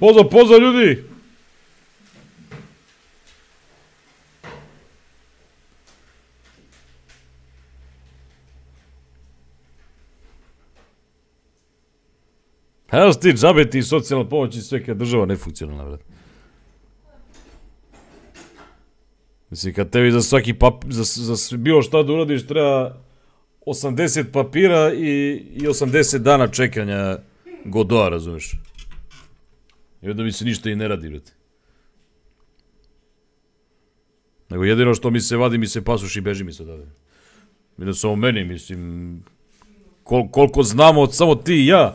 Pozdrav, pozdrav ljudi! Evo ti džabeti i socijalna pomoć i sve kad država ne funkcionalna, vrat. Mislim, kad tebi za svaki papir, za bilo šta da uradiš treba 80 papira i 80 dana čekanja Godoa, razumeš? I onda mi se ništa i ne radi, vrat. Nego jedino što mi se vadi, mi se pasuš i beži mi se odavde. Vidim samo meni, mislim, koliko znamo samo ti i ja.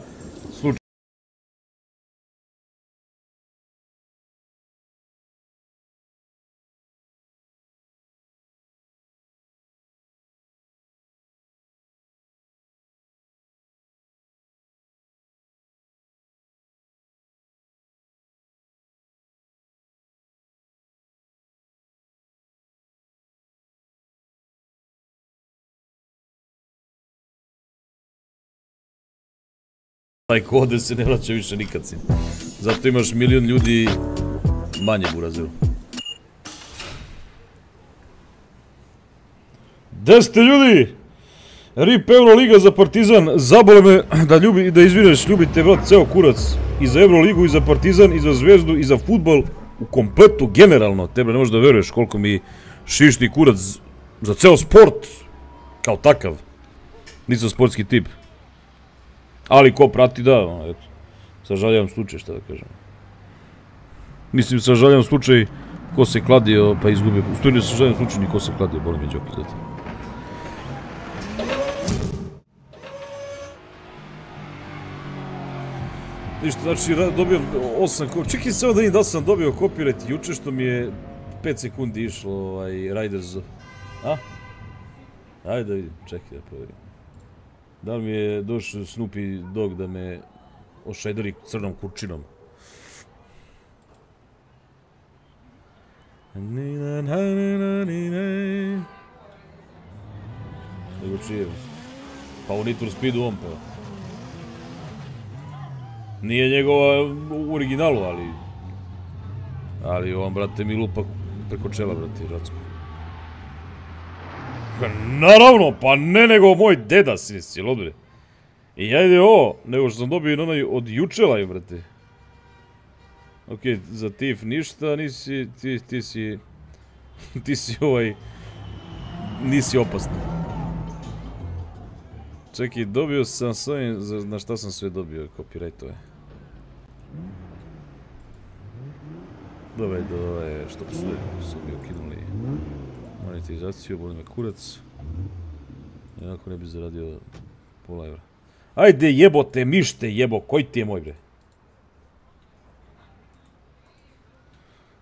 Taj kode se ne vraća više nikad, sin. Zato imaš milion ljudi manje u Brazilu. Gde ste ljudi? RIP Euroliga za Partizan. Zabole me da ljubi, da izvineš, ljubite vrat ceo kurac. I za Euroligu, i za Partizan, i za Zvezdu, i za futbol. U kompletu, generalno. Tebe ne možeš da veruješ koliko mi šišti kurac za ceo sport. Kao takav. Nisam sportski tip. Ali ko prati, da, ono, eto, sažaljavam slučaj, šta da kažem. Mislim, sažaljavam slučaj ko se kladio, pa izgubio. U stvari, sažaljavam slučaj ni ko se kladio, boli me džoki, zato. Ništa, znači, dobio 8... Čekaj samo da im da sam dobio copyright juče, što mi je 5 sekundi išlo, Riders... A? Ajde da vidim, čekaj da provjerim. Da li mi je došao Snoopy Dog da me ošederi crnom kurčinom? Nego čije? Pa u Need for Speedu on peva. Nije njegova u originalu, ali... Ali ovam, brate, mi lupa preko čela, brate, Ratsko. Naravno, pa ne nego moj deda, sinci, lodbre. I ajde ovo, nego što sam dobio onaj od jučelaj, brate. Okej, za Tif ništa, nisi, ti si nisi opasno. Čekaj, dobio sam svojim, na šta sam sve dobio, copyrightove. Dobre, što su mi ukinuli. Monetizaciju, boli me kurac. Jednako ne bi zaradio pola evra. Ajde jebote, mište jebo, koji ti je moj bre?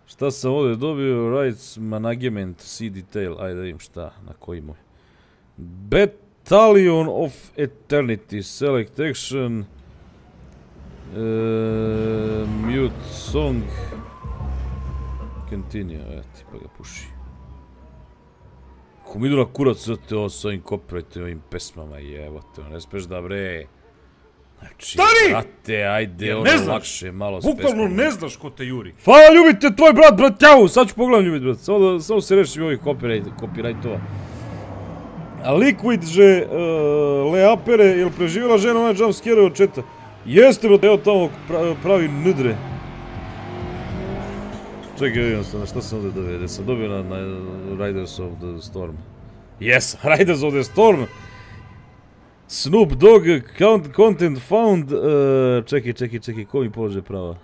Šta sam ovdje dobio? Rights Management, C-Detail, ajde da vidim šta, na koji moj. Battalion of Eternity, Select Action, Mute Song, Continue, evo ti pa ga puši. Ako mi idu na kurac s ovim copyrightom, ovim pesmama, jebote, ne smiješ da bre... Znači, brate, ajde, ono lakše, malo s pesmama. Bukvalno ne znaš ko te juri. Hvala, ljubite tvoj brat, bratjavu, sad ću pogledam ljubit, brat, samo se rešim ovih copyrightova. Liquid, že, Leapere, jel preživjela žena onaj jumpscare od četa? Jeste, brate, evo tamo pravi nudre. Čekaj, vidim se, na šta sam ovdje dovedio, sam dobio na Riders of the Storm. Yes, Riders of the Storm! Snoop Dogg, Content Found... Čekaj, ko mi polože prava?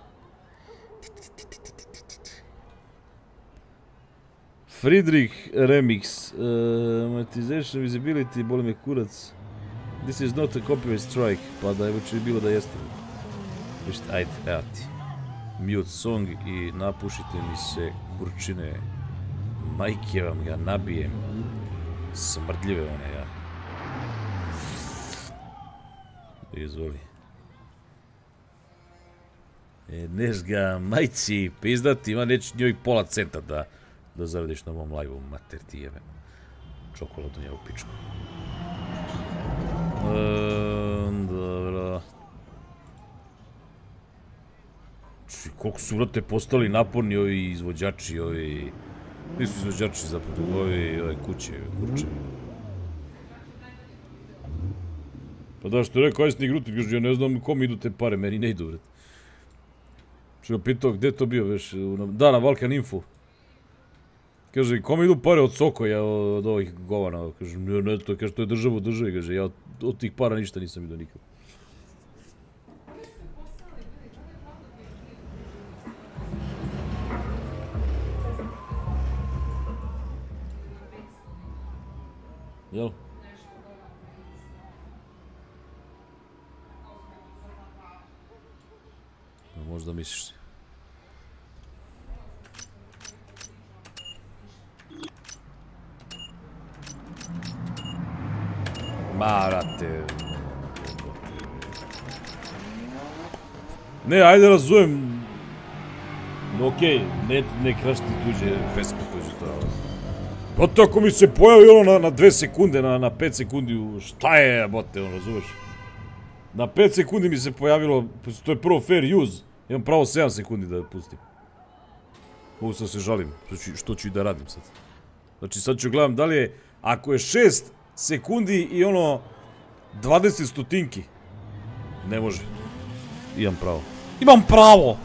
Friedrich Remix, Monetization, Visibility, boli me kurac. This is not a copyright strike, pa da evo će bilo da jeste. Ajde, evo ti. Mute song i napušite mi se kurčine, majke vam ga nabijem, smrdljive one ja. Izvoli. Neš ga majci pizdati, ima neću njoj pola centa da zaradiš na mom live-u, mater ti jebem. Čokoladu njevu pičku. Dobro. koliko su, vrate, postali naporni ovi izvođači, ovi... Nisu izvođači zapravo, ovi kuće, kurčevi. Pa da, što je rekao, ajde s njih ruti, ja ne znam kom idu te pare, meni ne idu, vrate. Što je pitao, gde je to bio, veš? Da, na Balkan Info. Kaže, kome idu pare od Sokoja, od ovih govana? Kaže, ne, to je država u državi, kaže, ja od tih para ništa nisam idu nikad. Jel? Možda misliš se. Ma, vrate... Ne, ajde razumem... Okej, ne krašti tuđe pesme koje su to... Pa tako mi se pojavi ono na 2 sekunde, na 5 sekundi, šta je, bote, ono, razumeš? Na 5 sekundi mi se pojavilo, to je prvo fair use, imam pravo 7 sekundi da pustim. Mogu sad se žalim, što ću i da radim sad. Znači sad ću gledam da li je, ako je 6 sekundi i ono 20 stotinki, ne može. Imam pravo. Imam pravo!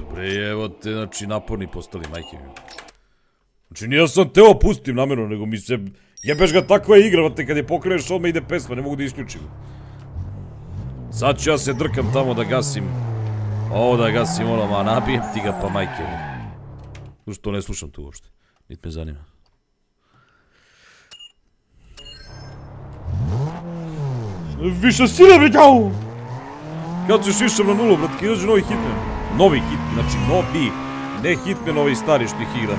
Dobre, evo te, znači, naporni postali, majke mi. Znači, nije sam te opustim namjerno, nego mi se... Jebeš ga, takva je igra, vate, kad je pokreneš, odmah ide pesma, ne mogu da isključim. Sad ću ja se drkam tamo da gasim... Ovo da gasim, ono, ma, nabijem ti ga, pa majke mi. Slušaj, to ne slušam tu uopšte. Niti me zanima. Više sile, bretao! Kad ćeš išam na nulu, bratke, izađu novi hitman. Novi hit, znači novi, ne Hitman ovaj stari što ih igram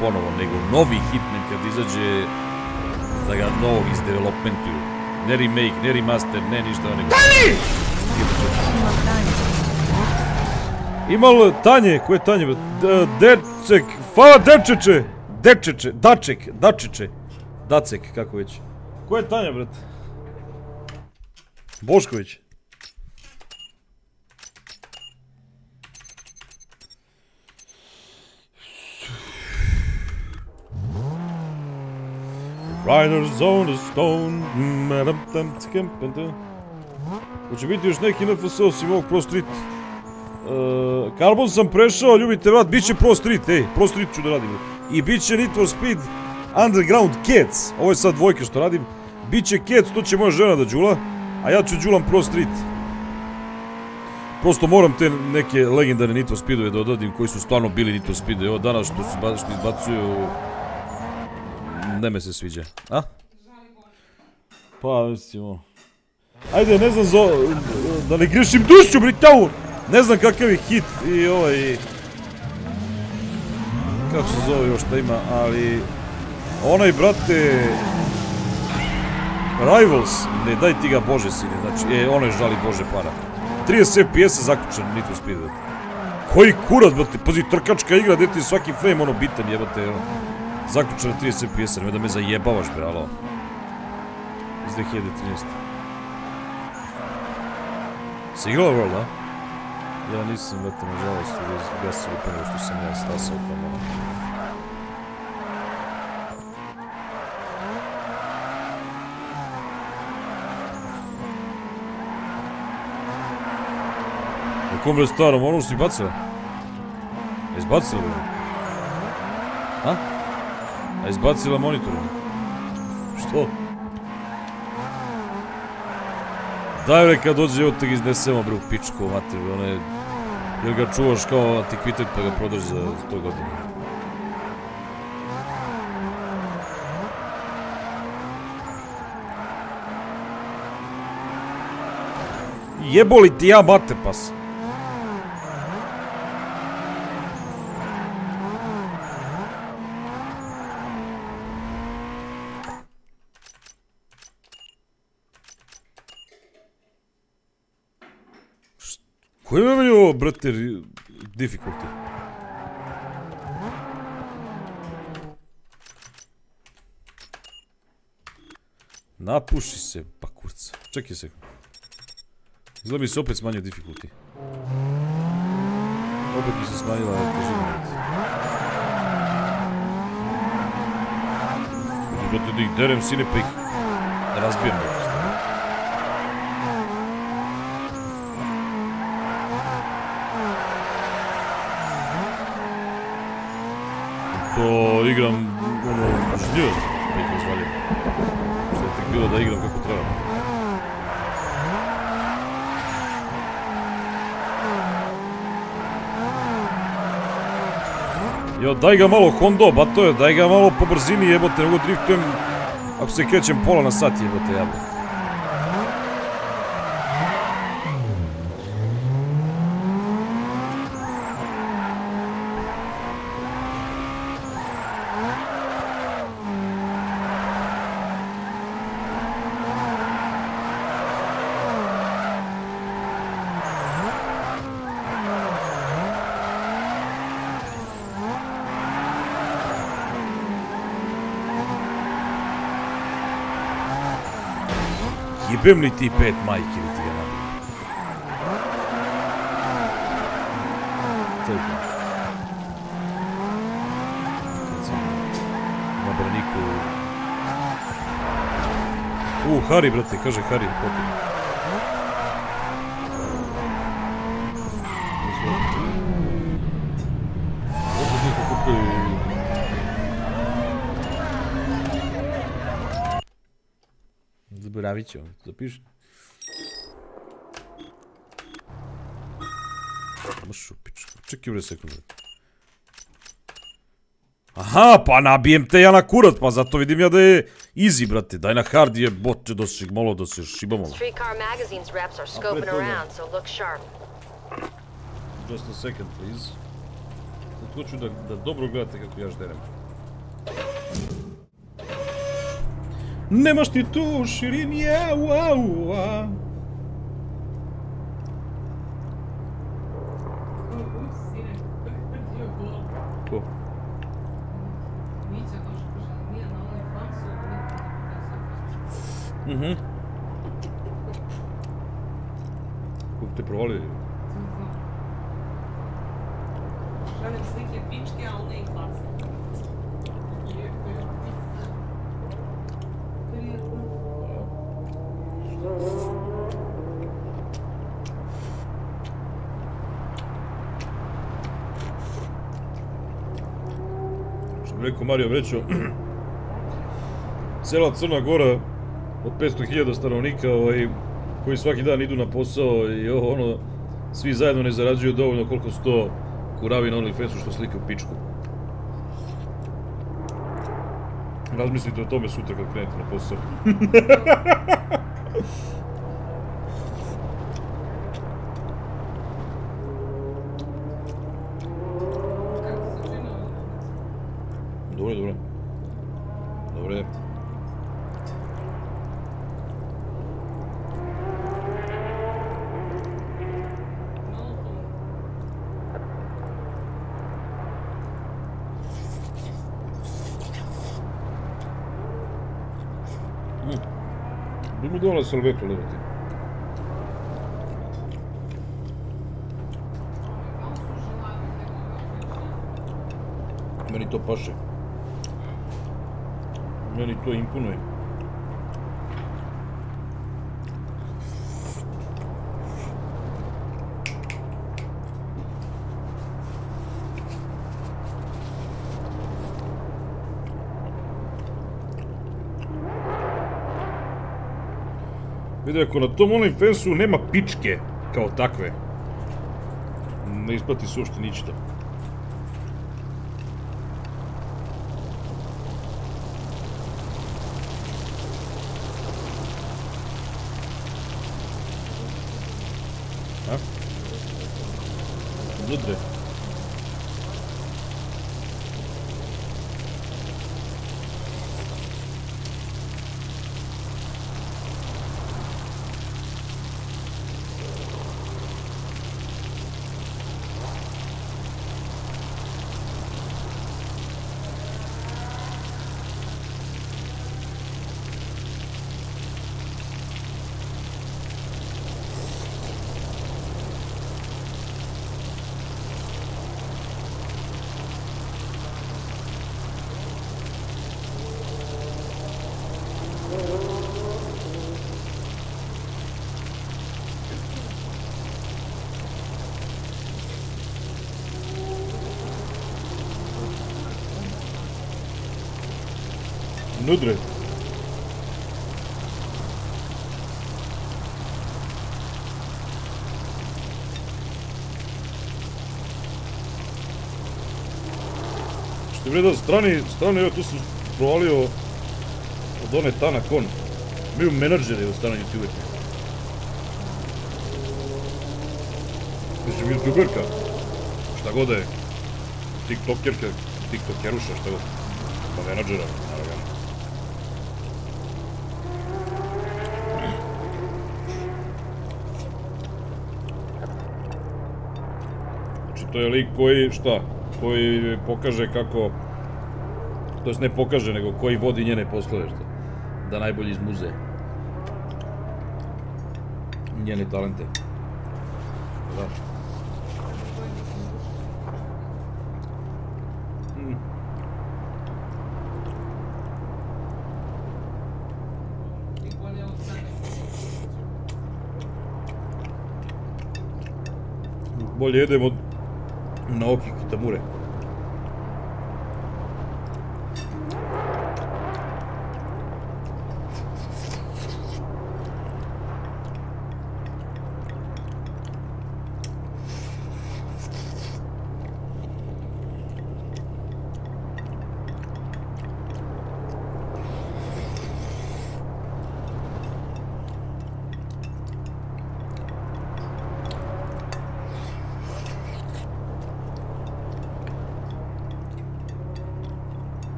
ponovo, nego novi Hitman kad izađe da ga novog izdevelopmentuju. Ne remake, ne remaster, ne ništa onego. TANJI! Imalo Tanje, ko je Tanje? Decek, fala Dečeče! Dečeče, Daček, Dačeče, Dacek, kako već. Ko je Tanja, brat? Bošković. Riders on the stone. Hoće biti još neki NFS osim ovog Pro Street. Carbon sam prešao, ljubite vrat, bit će Pro Street, ej, Pro Street ću da radim. I bit će Need for Speed Underground Cats, ovo je sad dvojke što radim. Bit će Cats, to će moja žena da džula, a ja ću džulam Pro Street. Prosto moram te neke legendarne Need for Speedove da odradim, koji su stvarno bili Need for Speedove, evo danas što izbacuju... Ne me se sviđa, a? Pa, mislimo... Ajde, ne znam za... Da ne grešim dušću, Britaun! Ne znam kakav je hit i ovaj... Kako se zove još da ima, ali... Onaj, brate... Rivals, ne daj ti ga, bože sine, znači, onaj žali bože para. 30 FPS-a zaključan, Need for Speed, brate. Koji kurac, brate, pazi, trkačka igra, gdje ti svaki frame, ono, bitan, jebate, ono... Zaključeno 30 FPS, nema da me zajebavaš, bre, alo. Iz 2013. Se igrala World, a? Ja nisam, vete, nažalost, ugasio upravo što sam ja stasao tamo. Na kom bre starom, ono što si bacila? Je izbacila, bre? Ha? A izbacila monitorom. Što? Daj bre, kad dođe, evo te ga iznesemo, bre, u pičku, mater, bre, onaj... Jer ga čuvaš kao antikvitet pa ga prodaš za 100 godina. Jeboli ti ja, mater, pas! Koji imam li ovo, brate, difficulty? Napuši se, pa kurca. Čekaj sekund. Izgleda bi se opet smanjio difficulty. Opet bi se smanjila težina. Zato da ih derem sine pa ih razbijem. To igram ono žljivo, da ih razvaljujem. Što je tek bilo da igram kako treba. Jo, daj ga malo hondo, bato je, daj ga malo po brzini jebote, nego driftujem, ako se krećem pola na sat jebote, jebote. Jebem li ti pet majke ili ti jedan? Tako. Kad sam na braniku... Hari, brate, kaže Hari. Ovo ti ko kupili... Zaboravit ću vam, zapiši. Čekaj bre sekundu. Aha, pa nabijem te ja na kurat, pa zato vidim ja da je easy, brate. Daj na hard je boče da se malo, da se šibamo. A pre toga. Just a second, please. Zato ću da dobro gledate kako ja žderem. Nemaš ti tu u širini, jau, au, a... Ko? Kako te provalili? Želim slike pičke, ali ne i faca. Rekao Mario Vrećo, cela Crna Gora od 500.000 stanovnika koji svaki dan idu na posao i ono, svi zajedno ne zarađuju dovoljno koliko su to kuravi na OnlyFansu što slike u pičku. Razmislite o tome sutra kad krenete na posao. Dobre. Bi mi dala salvetu levati. Meni to paše. Meni to imponuje. Vidi, ako na tom OnlyFansu nema pičke kao takve, ne isplati se uopšte ništa. Ludre. Ну, драйв. Što je vredan strani, evo tu sam provalio od one Tana Kon. Bio menadžer je od strana YouTuberke. Mislim, YouTuberka, šta god je, TikTokerka, TikTokeruša, šta god, pa menadžera, naravno. Znači, to je lik koji, šta, koji pokaže kako, to jest ne pokaže, nego koji vodi njene poslove, šta, da najbolji iz muzeja, njene talente, da. Bolje jedem od Naoki Kitamure.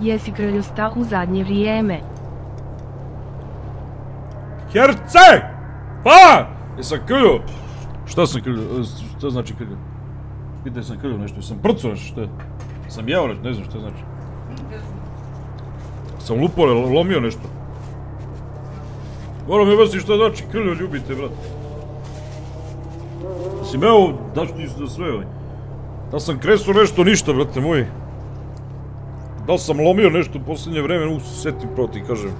Jesi grljusta u zadnje vrijeme. Herce! Pa! Jesam krlju! Šta sam krlju? Šta znači krlju? Pitaj sam krlju nešto, jesam prcu nešto, šta je? Sam jeo nešto, ne znam šta znači. Sam lupo, lomio nešto. Moram objasniti šta znači krlju, ljubite, brat. Mislim, evo, daš ti za sve, ovaj. Da sam kresuo nešto, ništa, brate moji. Da li sam lomio nešto u posljednje vreme, usetim proti, kažem.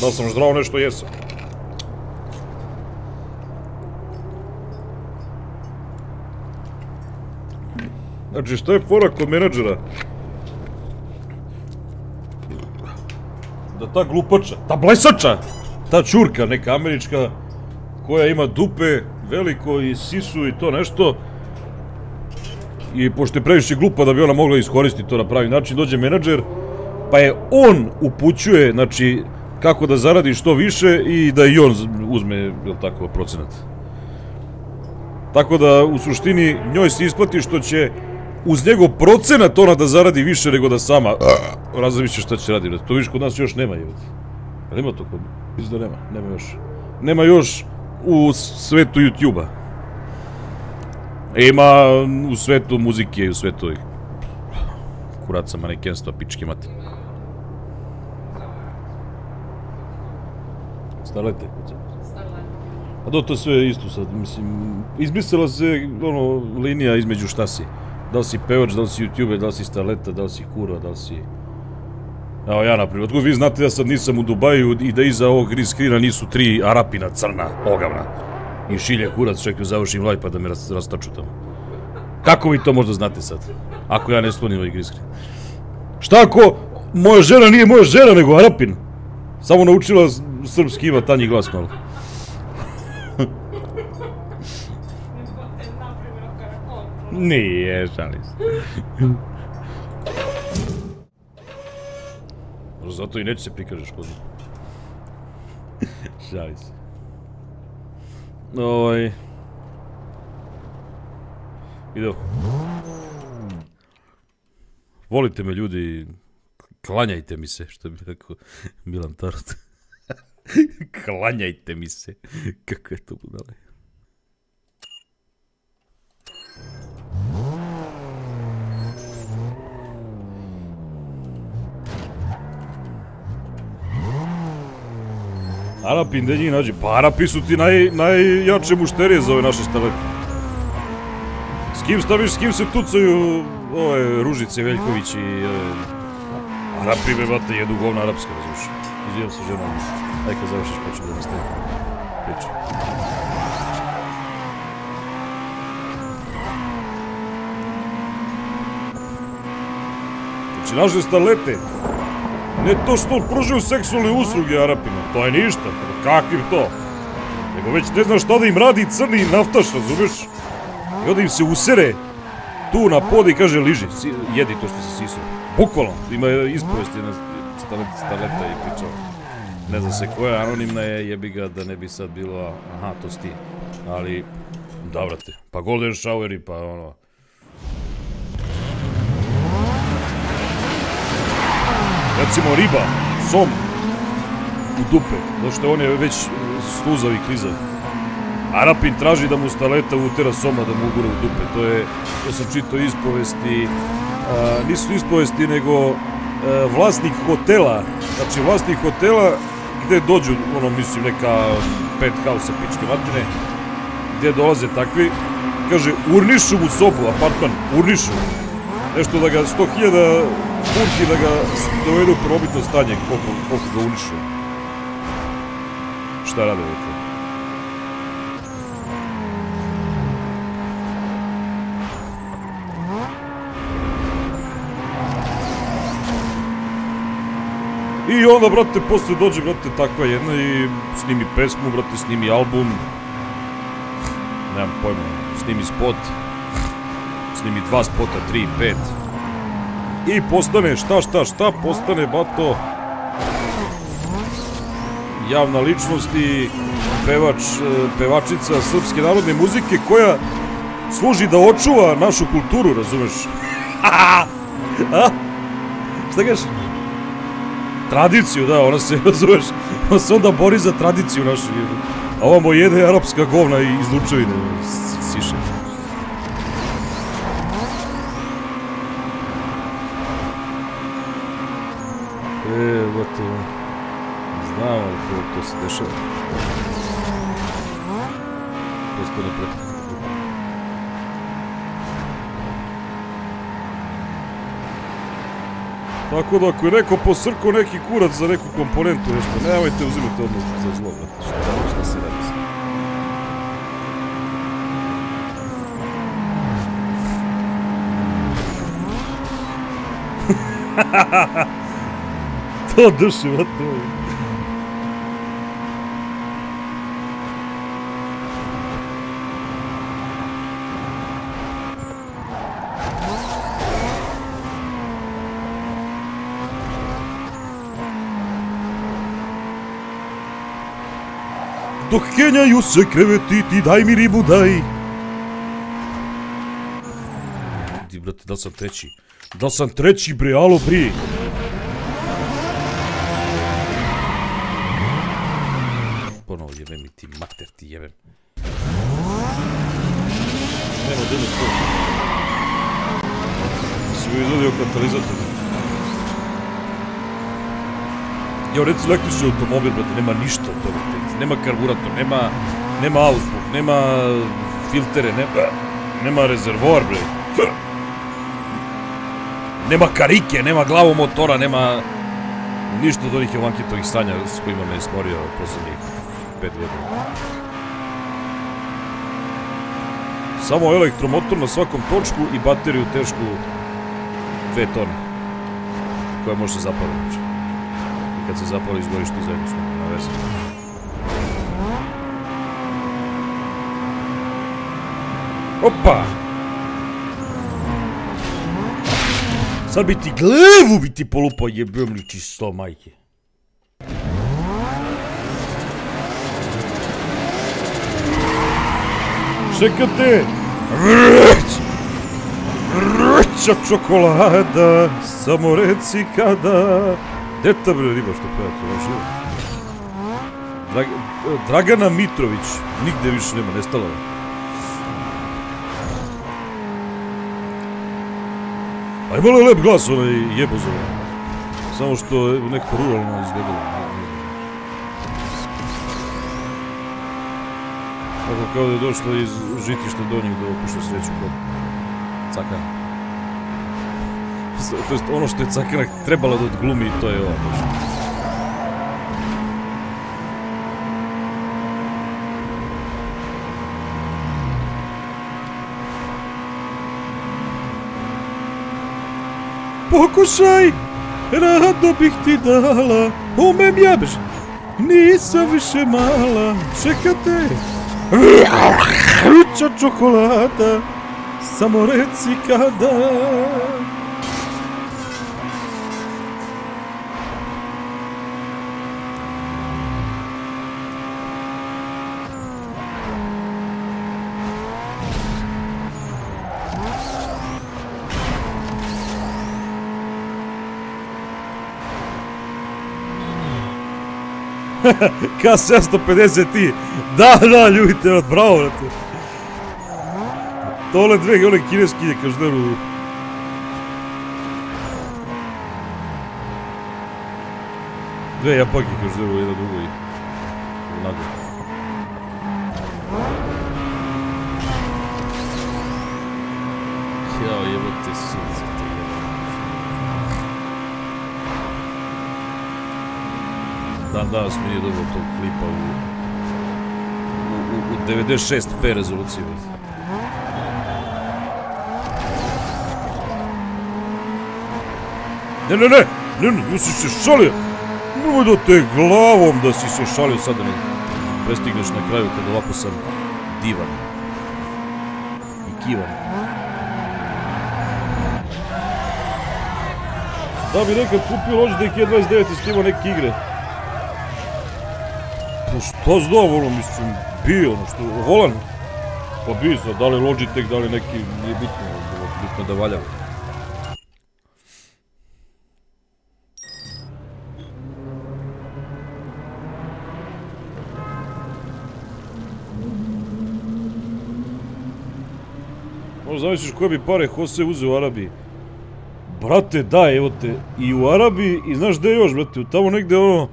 Da li sam zdravo nešto, jesam. Znači, šta je fora kod menadžera? Da ta glupača, ta blesača, ta čurka neka američka, koja ima dupe veliko i sisu i to nešto, i pošto je previše glupa da bi ona mogla iskoristiti to na pravi način, dođe menadžer, pa je on upućuje, znači, kako da zaradi što više i da i on uzme, jel tako, procenat. Tako da, u suštini, njoj se isplati što će uz njegov procenat ona da zaradi više nego da sama razmišlja šta će raditi. To viš kod nas još nema, jel? Ali ima to kod nas? Mislim da nema, nema još. Nema još u svetu YouTube-a. Ima u svetu muzike i u svetu kuraca, manekenstva, pičke mate. Starlete? Starlete. A do, to je sve isto sad, mislim, izbrisala se, ono, linija između šta si. Da li si pevač, da li si youtuber, da li si starleta, da li si kurva, da li si... Evo ja, naprimjer, otkud vi znate da sad nisam u Dubaju i da iza ovog green screena nisu tri Arapina crna, ogavna. I šilja kurac, čekaj, završim live pa da me rastaču tamo. Kako vi to možda znate sad? Ako ja ne slonim ovaj griskri. Šta ako moja žena nije moja žena, nego Arapin? Samo naučila srpski, ima tanji glas malo. Nije, šalim se. Zato i neće se prikažeš kod njih. Šalim se. Ovaj... Idemo. Volite me, ljudi. Klanjajte mi se, što bi rekao Milan Tarot. Klanjajte mi se. Kako je to budale. Arapi, gde njih nađe? Pa Arapi su ti najjače mušterije za ove naše starlete. S kim staviš, s kim se tucaju ove Ružice Veljković i... Arapi me, bate, jedu govna arapska, razumiješ. Izvijem se žena, aj kad završiš poču da nastavim priču. Znači, naš da lete. Ne to što pružaju seksualne usluge Arapima, to je ništa, kakvim to. Nego već ne znaš šta da im radi crni naftaš, razumiješ? I onda im se usere tu na pod i kaže liži, jedi to što si sisao. Bukvalno, ima ispovesti na staleta i pričao. Ne znam se koja, anonimna je, jebi ga da ne bi sad bilo, aha, to si ti. Ali, da vrate, pa golden showeri, pa ono... Recimo riba, som u dupe, zašto on je već sluzav i klizav. Arapin traži da mu staleta utera soma da mu ugura u dupe, to je, to sam čitao ispovesti, nisu ispovesti nego vlasnik hotela, znači vlasnik hotela gde dođu, ono mislim neka penthouse pičke matine, gde dolaze takvi, kaže urnišu mu sobu, apartman, urnišu mu. Nešto da ga 100.000 punti da ga dovedu u probitno stanje koliko ga unišu. Šta rade ovo to? I onda, brate, posle dođe, brate, takva jedna i snimi pesmu, brate, snimi album. Nemam pojma, snimi spot. Snimi 2 spota, 3 i 5. I postane šta, postane bato javna ličnost i pevačica srpske narodne muzike koja služi da očuva našu kulturu, razumeš? Šta kažeš? Tradiciju, da, ona se, razumeš, ona se onda bori za tradiciju našu. A ovamo jede arapska govna i izlučevine, siše. Znamo da to se dešava. Prosto ne pretim. Tako da ako je neko posrkao neki kurac za neku komponentu nešto, nemojte uzimati odnos za zlo, brate, što se radi se. Hahahaha! To duši, vrat moj. Dok kenjaju se kreveti, ti daj mi ribu, daj. Di, brate, da li sam treći? Da li sam treći, bre, alo, bre? Ti mater, ti jebem. Nemo, gdje mi to? Si mi izvadio katalizator. Jao, reci električni automobil, brate, nema ništa od toga. Nema karburator, nema auspuh, nema filtere, nema rezervoar, bre. Nema karike, nema glavu motora, nema... Ništa od onih jovankitovih sanja s kojima me je smorio poslednjih. Samo elektromotor na svakom točku i bateriju tešku 2 tone koja može se zapaliti i kad se zapali izgoriš ti zajedno smo na vezi. Opa, sad bi ti glavu bi ti polupao, jebem li čisto majke. Čekate! Vrća čokolada, samo reci kada... Deta bre riba što pevate, ovo živo. Dragana Mitrović, nigde više nema, nestala je. A imala je lep glas, ona je jebozova. Samo što je neko ruralno izgledalo. Tako kao da je došla iz žitišta donjih da opušta sreću kod Cakana. To jest ono što je Cakana trebala da odglumi, to je ova došla. Pokušaj, rado bih ti dala, umem ja biš, nisam više mala, čekate, vruća čokolada, samo reci kada. K750i, da, ljudi, bravo, brate. To one dve, one kineski, každe rudu. Dve Japanke, každe rudu, jedna druga I onako. Jao, jebate sunce. Dan danas mi nije dobro tog klipa u 96p rezoluciji. Ne, jesi se šalio? Nemoj da te glavom da si se šalio sad da me prestigneš na kraju kad ovako sam divan. I kivan. Da bi nekad kupio Logitech E29 I snimao neke igre. Šta znam, ono, mislim, bi, ono, što, volan, pa bi sad, da li Logitech, da li neki, nije bitno, bitno da valja. Možda zamisliš koje bi pare Jose uzeo u Arabiji? Brate, da, evo te, I u Arabiji, I znaš gde još, brate, tamo negde, ono,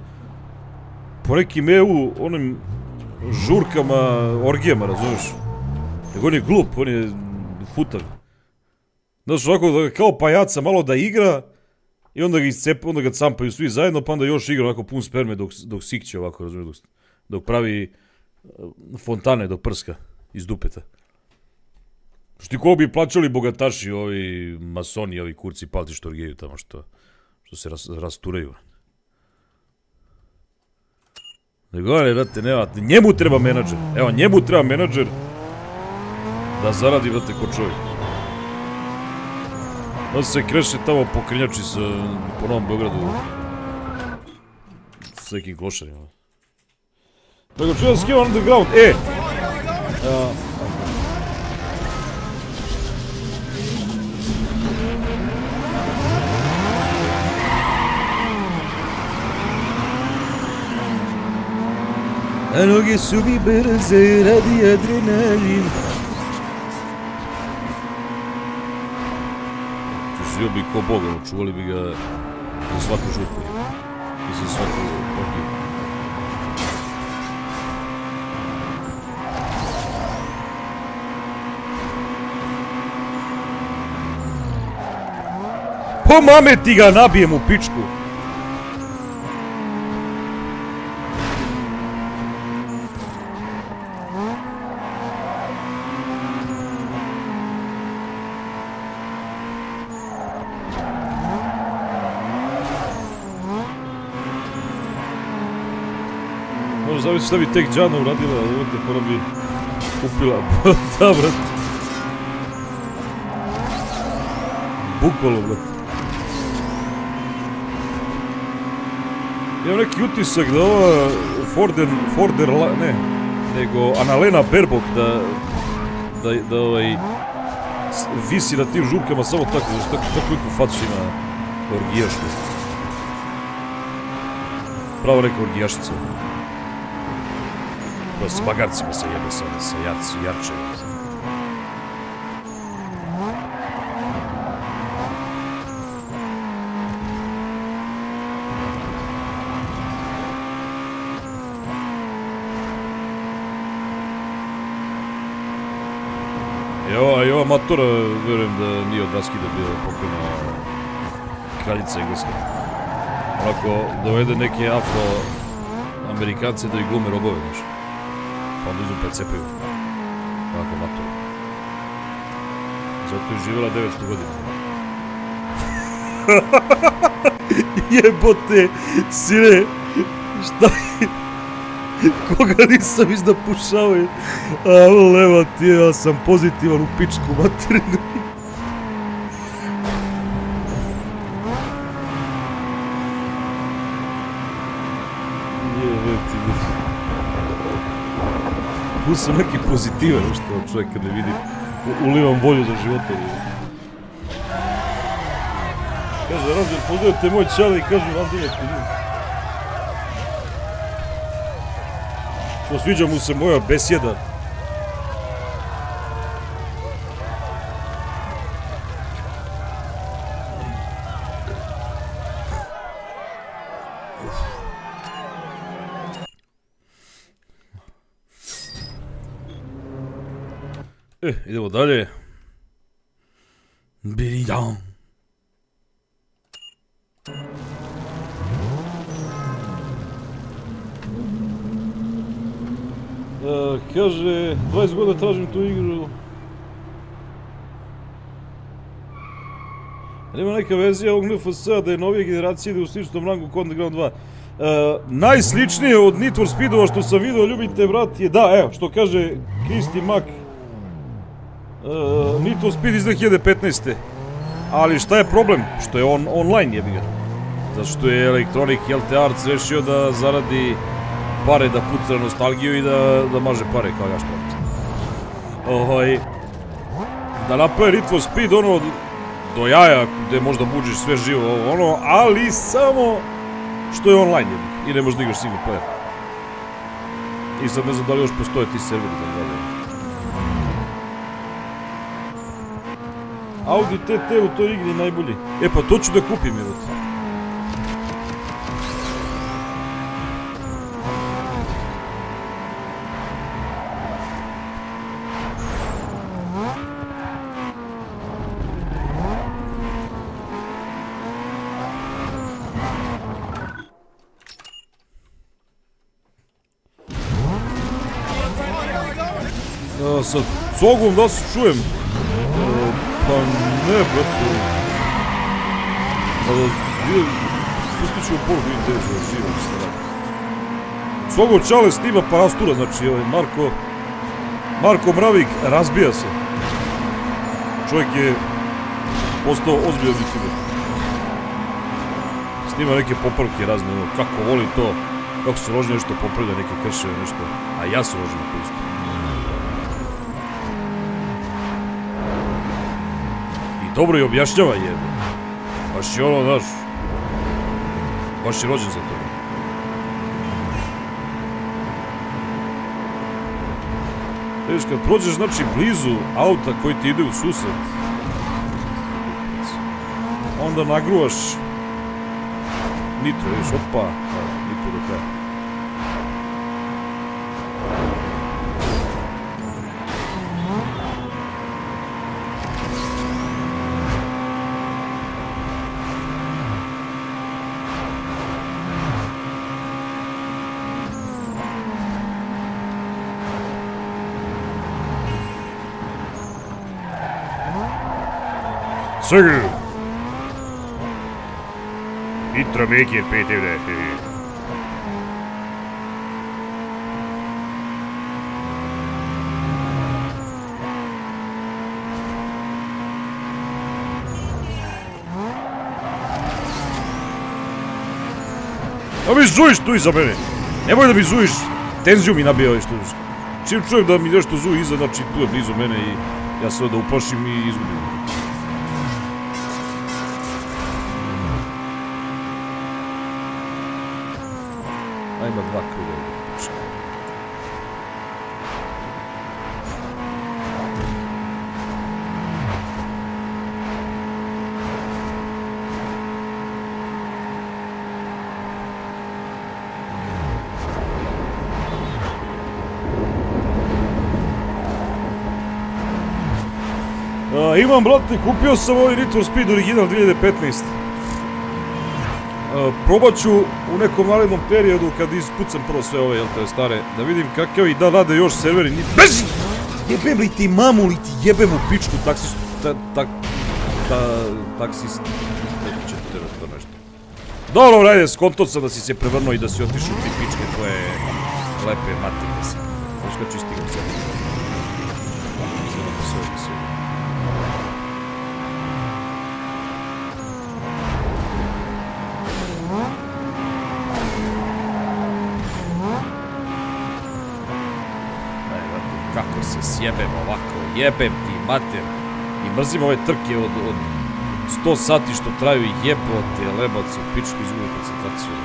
po nekim EU, onim žurkama, orgijama, razumiješ? Nego on je glup, on je futar. Znaš, onako kao pajaca malo da igra I onda ga campaju svi zajedno, pa onda još igra onako pun sperme dok sikće ovako, razumiješ? Dok pravi fontane, dok prska iz dupeta. Što ti koga bi plaćali bogataši, ovi masoni, ovi kurci, palci što orgijaju tamo, što se rasturaju. Negore, vrate, nema, njemu treba menadžer, evo, njemu treba menadžer da zaradi, vrate, ko čovjek. Da se kreše tamo pokrinjači po Novom Beogradu s nekim klošarima. Tako, čujem s kema Underground, A noge su mi brze radi adrenalin. Živio bi ko Boga, čuvali bi ga za svaku župu I za svaku orgiju. Po mame ti ga nabijem u pičku! Zavisno šta bi tek Džana uradila, ovdje ona bi kupila, da vrat. Bukvalo, vrat. Imam neki utisak da ova Annalena Baerbock da visi na tim žurkama samo tako, tako iku facu ima orgijaška. Pravo neka orgijašica. S bagarcima se jebe sada, sa jarčevima. I ova matura, verujem da nije od Raskida bila pokojna kraljica Engleska. Onako, dovede neke afroamerikance da ih glume robove, znaš. Pa onda uzim precepaju. Onako matovo. Zato je živjela 900 godina. Jebote, sine, šta je? Koga nisam izdapušao je? Al, evo ti, ja sam pozitivan u pičku materinu. Tu sam neki pozitivan, što čovjek kad ne vidi, ulivam volju za života. Kaže, Razor, pozdravite moj čale i kaže, Razor, ako nije. Što sviđa mu se moja besjeda. Idemo dalje. Bili down. Kaže, 20 godina tražim tu igru. Nema neka verzija ovog Need for Speed da je novije generacije ide u sličnom rangu kod Underground 2. Najsličnije od Need for Speedova što sam video, ljubite brat, je da, evo, što kaže Kristi Mak. Need for Speed iz 2015. Ali šta je problem? Što je on online jebiga. Zato što je Electronic LT Arts rešio da zaradi pare, da puca nostalgiju i da maže pare kao ja što. Da napravi Need for Speed ono do jaja gde možda buđiš sve živo ono, ali samo što je online jebiga i ne možda igraš single player. I sad ne znam da li još postoje ti serveri da gledaju. Audi TT u toj igri najbolji. E pa to ću da kupim, evo ti. Sa cogom da se čujem. Pa ne, brate. Ali, pustit ću u poru, vidite još je živo, što radi. Svogo čale snima pa rastura, znači, Marko Mravik razbija se. Čovjek je postao ozbiljan youtuber. Snima neke popravke razne, kako voli to, kako se rožnje nešto popravlja, neke krševe, nešto. A ja se rožnje pustim. Dobro i objašnjava jedno. Baš je ono, znaš, baš je rođen za to. Vidiš, kad prođeš, znači, blizu auta koji ti ide u susret, onda nagruvaš nitro, vidiš, opa, nitro do kraja. Srgr! Nitro Mekir 5 evre. Da mi zujiš tu iza mene! Nemoj da mi zujiš! Tenziju mi nabijao i što... Čim čujem da mi nešto zuji iza, znači tu je blizu mene i... Ja se da uplašim i izgubim. Ima dva kruga ovdje. Imam, brate, kupio sam ovaj Need for Speed original 2015. Probat ću u nekom narednom periodu kad ispucam prvo sve ove stare, da vidim kakav i da rade još serveri. Beži! Jebem li ti mamu li ti jebem u pičku taksistu, taksist, nećete. Dobro, ajde, skontao sam da si se prevrnuo i da si otišao u tipičke tvoje lepe matrike se. Uskaču i stigam se. Kako se sjebem ovako, jebem ti mater. I mrzim ove trke od 100 sati što traju i jebote, lebac u pičku izgubim koncentraciju.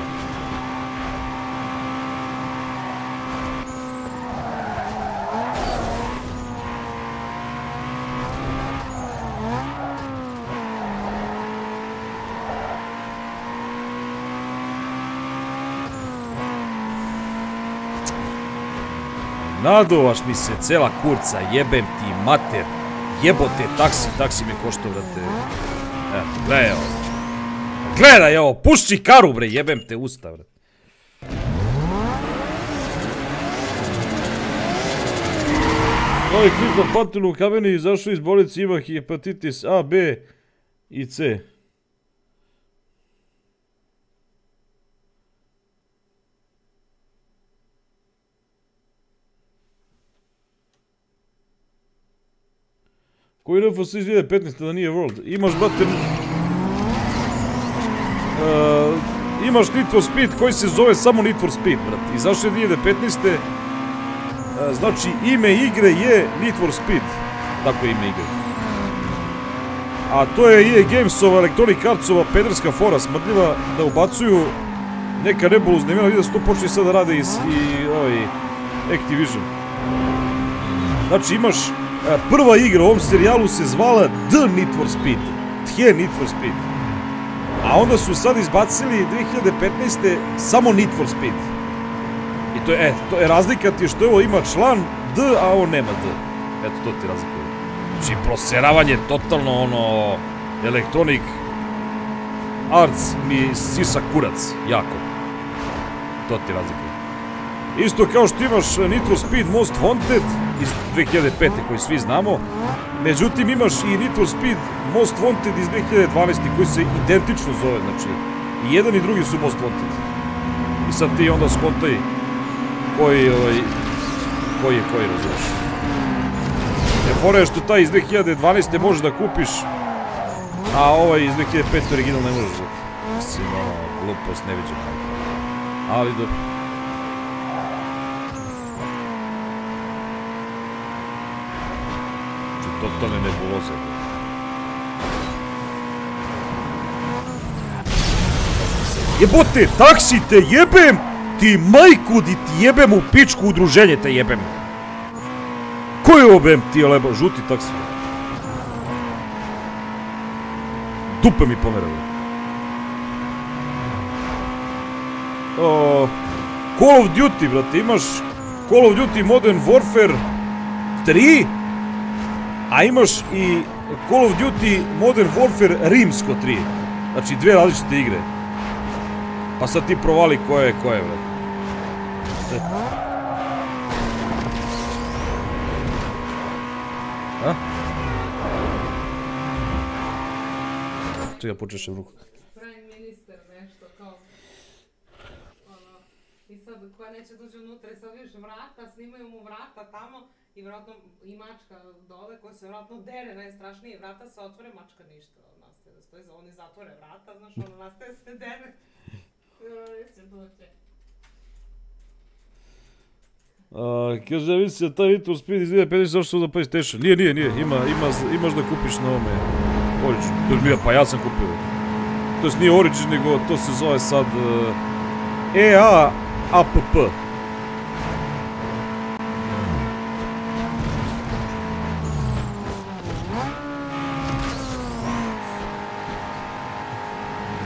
Naduvaš mi se cela kurca, jebem ti mater, jebote, taksi me košta, vrate. Gledaj ovo. Gledaj ovo, pušči karu, bre, jebem te usta, bre. Novi klip na Patinu u kameni izašao iz bolnice, ima hepatitis A, B i C. Koji NFS izvijede 15. da nije World? Imaš bater... Imaš Need for Speed koji se zove samo Need for Speed, brat. I zašto je 2015. Znači ime igre je Need for Speed. Tako je ime igre. A to je EA Gamesova, Electronic Artsova, pederska fora smrdljiva da ubacuju neka nebulozna imena. Vidim da su to počeli sad da rade i Activision. Znači imaš... Prva igra u ovom serijalu se zvala The Need for Speed. The Need for Speed. A onda su sad izbacili 2015. samo Need for Speed. I to je razlika ti što evo ima član D, a ovo nema D. Eto, to ti razlikuje. Znači, proseravanje totalno, ono, Electronic Arts mi sisa kurac, jako. To ti razlikuje. Isto kao što imaš Need for Speed Most Wanted iz 2005. koji svi znamo, međutim imaš i Need for Speed Most Wanted iz 2012. koji se identično zove, znači i jedan i drugi su Most Wanted. I sad ti onda skontaj koji je, razumiješ. Fora je što taj iz 2012. možeš da kupiš, a ovaj iz 2005. original ne možeš da. Mislim, ono, glupost neviđena. Ali dobro. Totalne nebuloze. Jebote, taksi te jebem! Ti majku di ti jebem u pičku, udruženje te jebem! Ko je obem ti lebo? Žuti taksi. Dupe mi pomeralo. Call of Duty, brate, imaš Call of Duty Modern Warfare 3? A imaš i Call of Duty Modern Warfare Rimsko 3. Znači dve različite igre. Pa sad ti provali koje, vred. Čega počeš je vruku? Pravi minister nešto kao... Ono... I sad koja neće dođe unutra i sad vidiš vrata, snimaju mu vrata tamo. I vjerojatno i mačka dole koja se vjerojatno dere, najstrašnije vrata se otvore, mačka ništa nastaje da stoji, oni zatvore vrata, znaš, ono nastaje se dere. Kaže, vidi se da taj Need for Speed iz 2015 zašto da PlayStation? Nije, imaš da kupiš na ovome Origin. Pa ja sam kupio. To jest nije Origin, nego to se zove sad EA APP.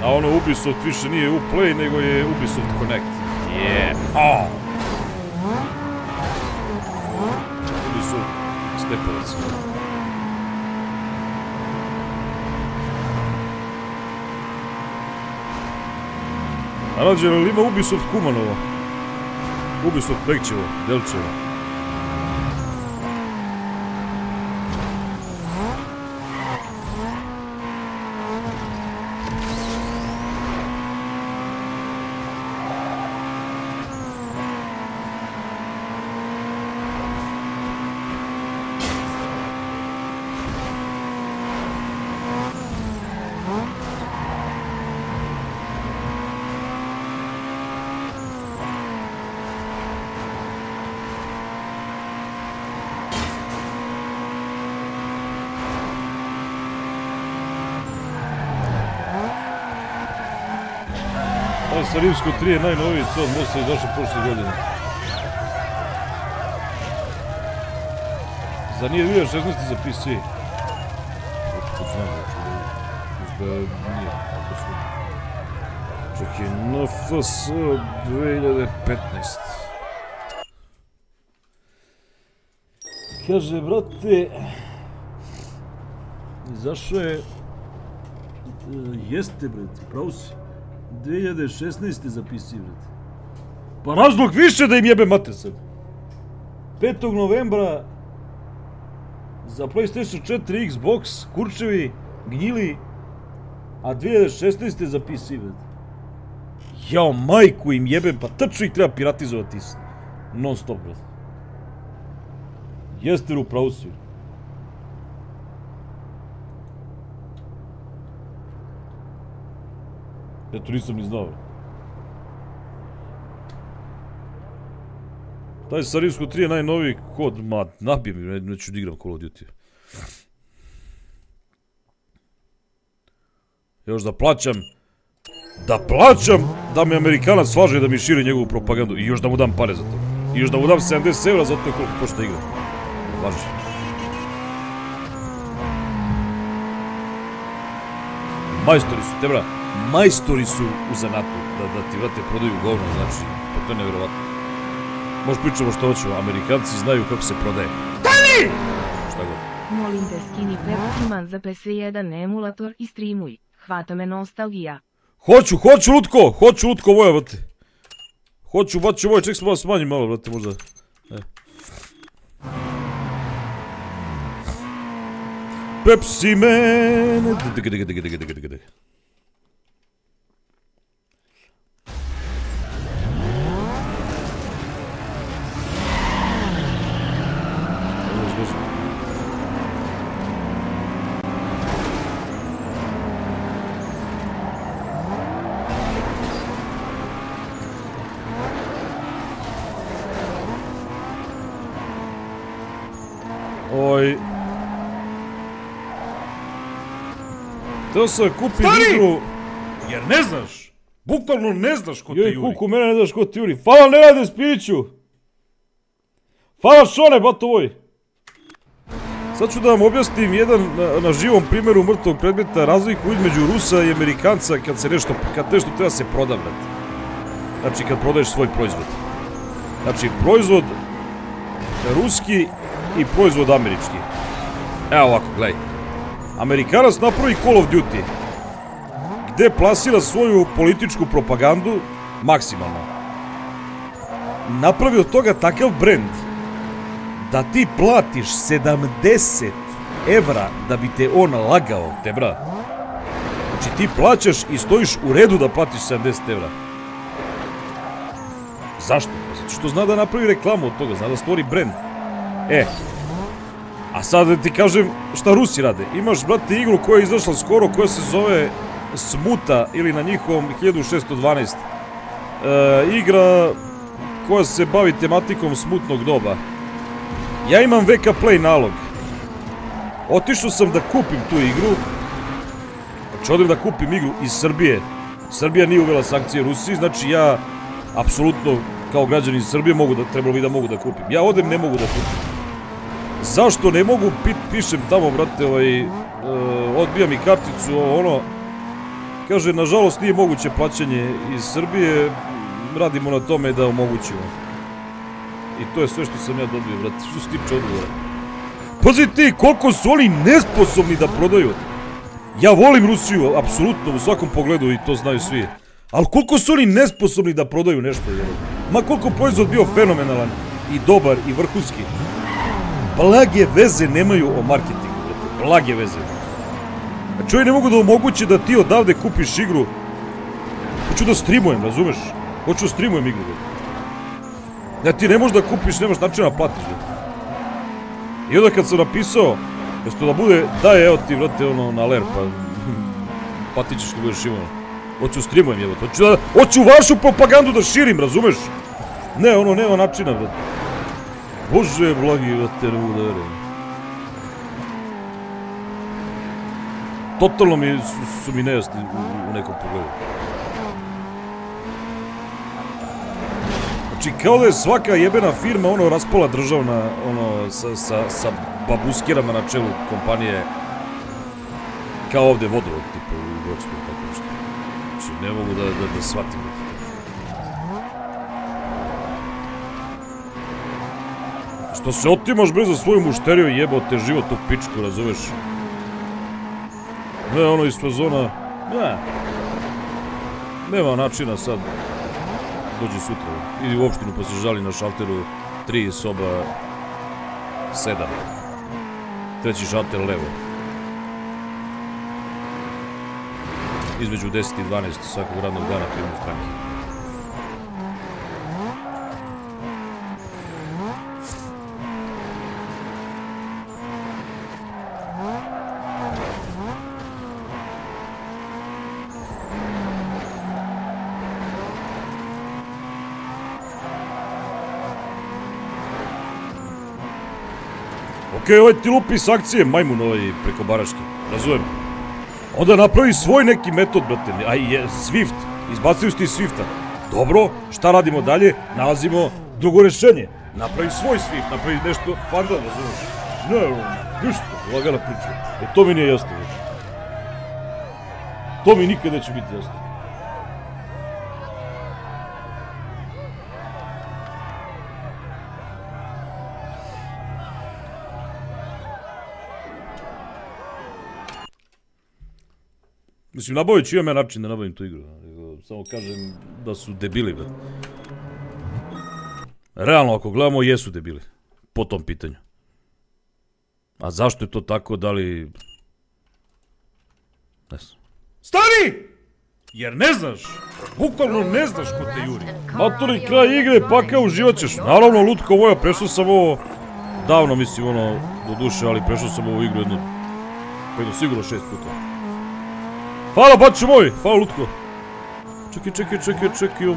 A ono Ubisoft više nije Uplay, nego je Ubisoft Connect. Yeah. Oh. Ubisoft Stepovac. A rađer, ali ima Ubisoft Kumanova? Ubisoft Prekćevo, Delčevo. Ovaj sa Rimsku 3 je najnoviji sad, možda je došao prošle godine. Zar nije bio 16 za PC? Otkud znam da je nije. Čak je NFS 2015. Kaže, brate, izašao je, jeste, brate, pravo si, 2016. za PC, brate. Pa razlog više da im jebe mate sad. 5. novembra za PlayStation 4, Xbox, kurčevi, gnjili, a 2016. za PC, brate. Jao, majku im jebem, pa tačno ih treba piratizovati non stop, brate. Jeste li upravo svi? Eto, nisam ni znao. Taj sa Rimsku 3 je najnoviji kod, ma, nabije mi, neću da igram Call of Duty. Još da plaćam, da me Amerikanac slaže i da mi širi njegovu propagandu. I još da mu dam pare za to. I još da mu dam 70 € za to koliko košta igra. Važi. Majstori su, te bra, majstori su u zanatu, da ti vrate prodaju govno, znači, pa to je nevjerovatno. Možda pričamo što hoćemo, Amerikanci znaju kako se prodaje. Stani! Šta god. Molim te, skini Pepsiman za PS1 emulator i streamuj, hvata me nostalgija. Hoću lutko, moja, vrate. Hoću moja, ček se malo smanji malo, vrate, možda. Pepsi Man! Gdje. Oj... Htio sam kupiti igru, jer ne znaš, bukvalno ne znaš ko ti juri. Joj, kuku, mene ne znaš ko ti juri. Hvala Nenade Spiriću! Hvala Šone, batovoj! Sad ću da vam objasnim jedan na živom primjeru mrtvog predmeta razliku između Rusa i Amerikanca kad nešto treba se proda, brate. Znači, kad prodaješ svoj proizvod. Znači, proizvod ruski i proizvod američki. Evo ovako, gledaj. Amerikanac napravi Call of Duty, gde plasira svoju političku propagandu maksimalno. Napravi od toga takav brend da ti platiš 70 € da bi te on lagao, te bra. Znači ti plaćaš i stojiš u redu da platiš 70 €. Zašto? Zato što zna da napravi reklamu od toga, zna da stvori brend. E... A sad da ti kažem šta Rusi rade. Imaš, brate, igru koja je izašla skoro, koja se zove Smuta, ili na njihovom 1612. Igra koja se bavi tematikom smutnog doba. Ja imam VK Play nalog. Otišao sam da kupim tu igru. Znači, odem da kupim igru iz Srbije. Srbija nije uvela sankcije Rusiji, znači ja, apsolutno, kao građanin Srbije, trebalo bi da mogu da kupim. Ja odem, ne mogu da kupim. Zašto ne mogu, pišem tamo, brate, odbija mi karticu, ono, kaže, nažalost nije moguće plaćanje iz Srbije, radimo na tome da omogućimo. I to je sve što sam ja dobio, brate, što se tiče odgovora. Pazi ti, koliko su oni nesposobni da prodaju. Ja volim Rusiju, apsolutno, u svakom pogledu i to znaju svi. Ali koliko su oni nesposobni da prodaju nešto, ma koliko proizvod bio fenomenalan i dobar i vrhunski. Blage veze nemaju o marketingu, brate, blage veze. Znači oni ne mogu da omoguće da ti odavde kupiš igru. Hoću da streamujem, razumeš? Hoću da streamujem igru, brate. Ja ti ne možeš da kupiš, nemaš načina da platiš, brate. I onda kad sam napisao, jesto da bude, daj, evo ti, brate, ono, na ler, pa... Pa ti ćeš kad budeš imao. Hoću da streamujem, jebate, hoću vašu propagandu da širim, razumeš? Ne, ono, nema načina, brate. Bože, blagi, vrate, ne mogu da verujem. Totalno su mi nejasni u nekom pogledu. Znači, kao da je svaka jebena firma, ono, raspala državna, ono, sa babuskirama na čelu kompanije. Kao ovdje vodovod, tipa, u Gorskom, tako nešto. Znači, ne mogu da shvatim. Što se otimaš, bre, za svoju mušteriju, jebote, život u pičku, razumeš? Ne, ono, iz fazona, ne. Nema načina sad. Dođi sutra, idi u opštinu pa se žali na šalteru 3 soba 7. Treći šalter levo. Između 10 i 12 svakog radnog dana primaju stranke. Okej, ovaj ti lupi s akcije, majmun ovaj preko baraške, razujem. Onda napravi svoj neki metod, brate, a i je Swift, izbacili ste iz Swifta. Dobro, šta radimo dalje? Nalazimo drugo rešenje. Napravi svoj Swift, napravi nešto fandom, razumiješ? Ne, ništa, lagana priča. E to mi nije jasno, već. To mi nikad neće biti jasno. Mislim, nabavit ću, imam ja način da nabavim tu igru, samo kažem da su debili, brate. Realno, ako gledamo, jesu debili, po tom pitanju. A zašto je to tako, da li... Ne znam. Stani! Jer ne znaš! Bukvalno ne znaš ko te juri. Maturi, kraj igre, pa kao uživat ćeš. Naravno, lutko voja, prešao sam ovo... Davno, mislim, ono, do duše, ali prešao sam ovu igru jedno... Pa jedno sigurno 6 puta. Hvala, baču moj! Hvala, lutko! Čekaj,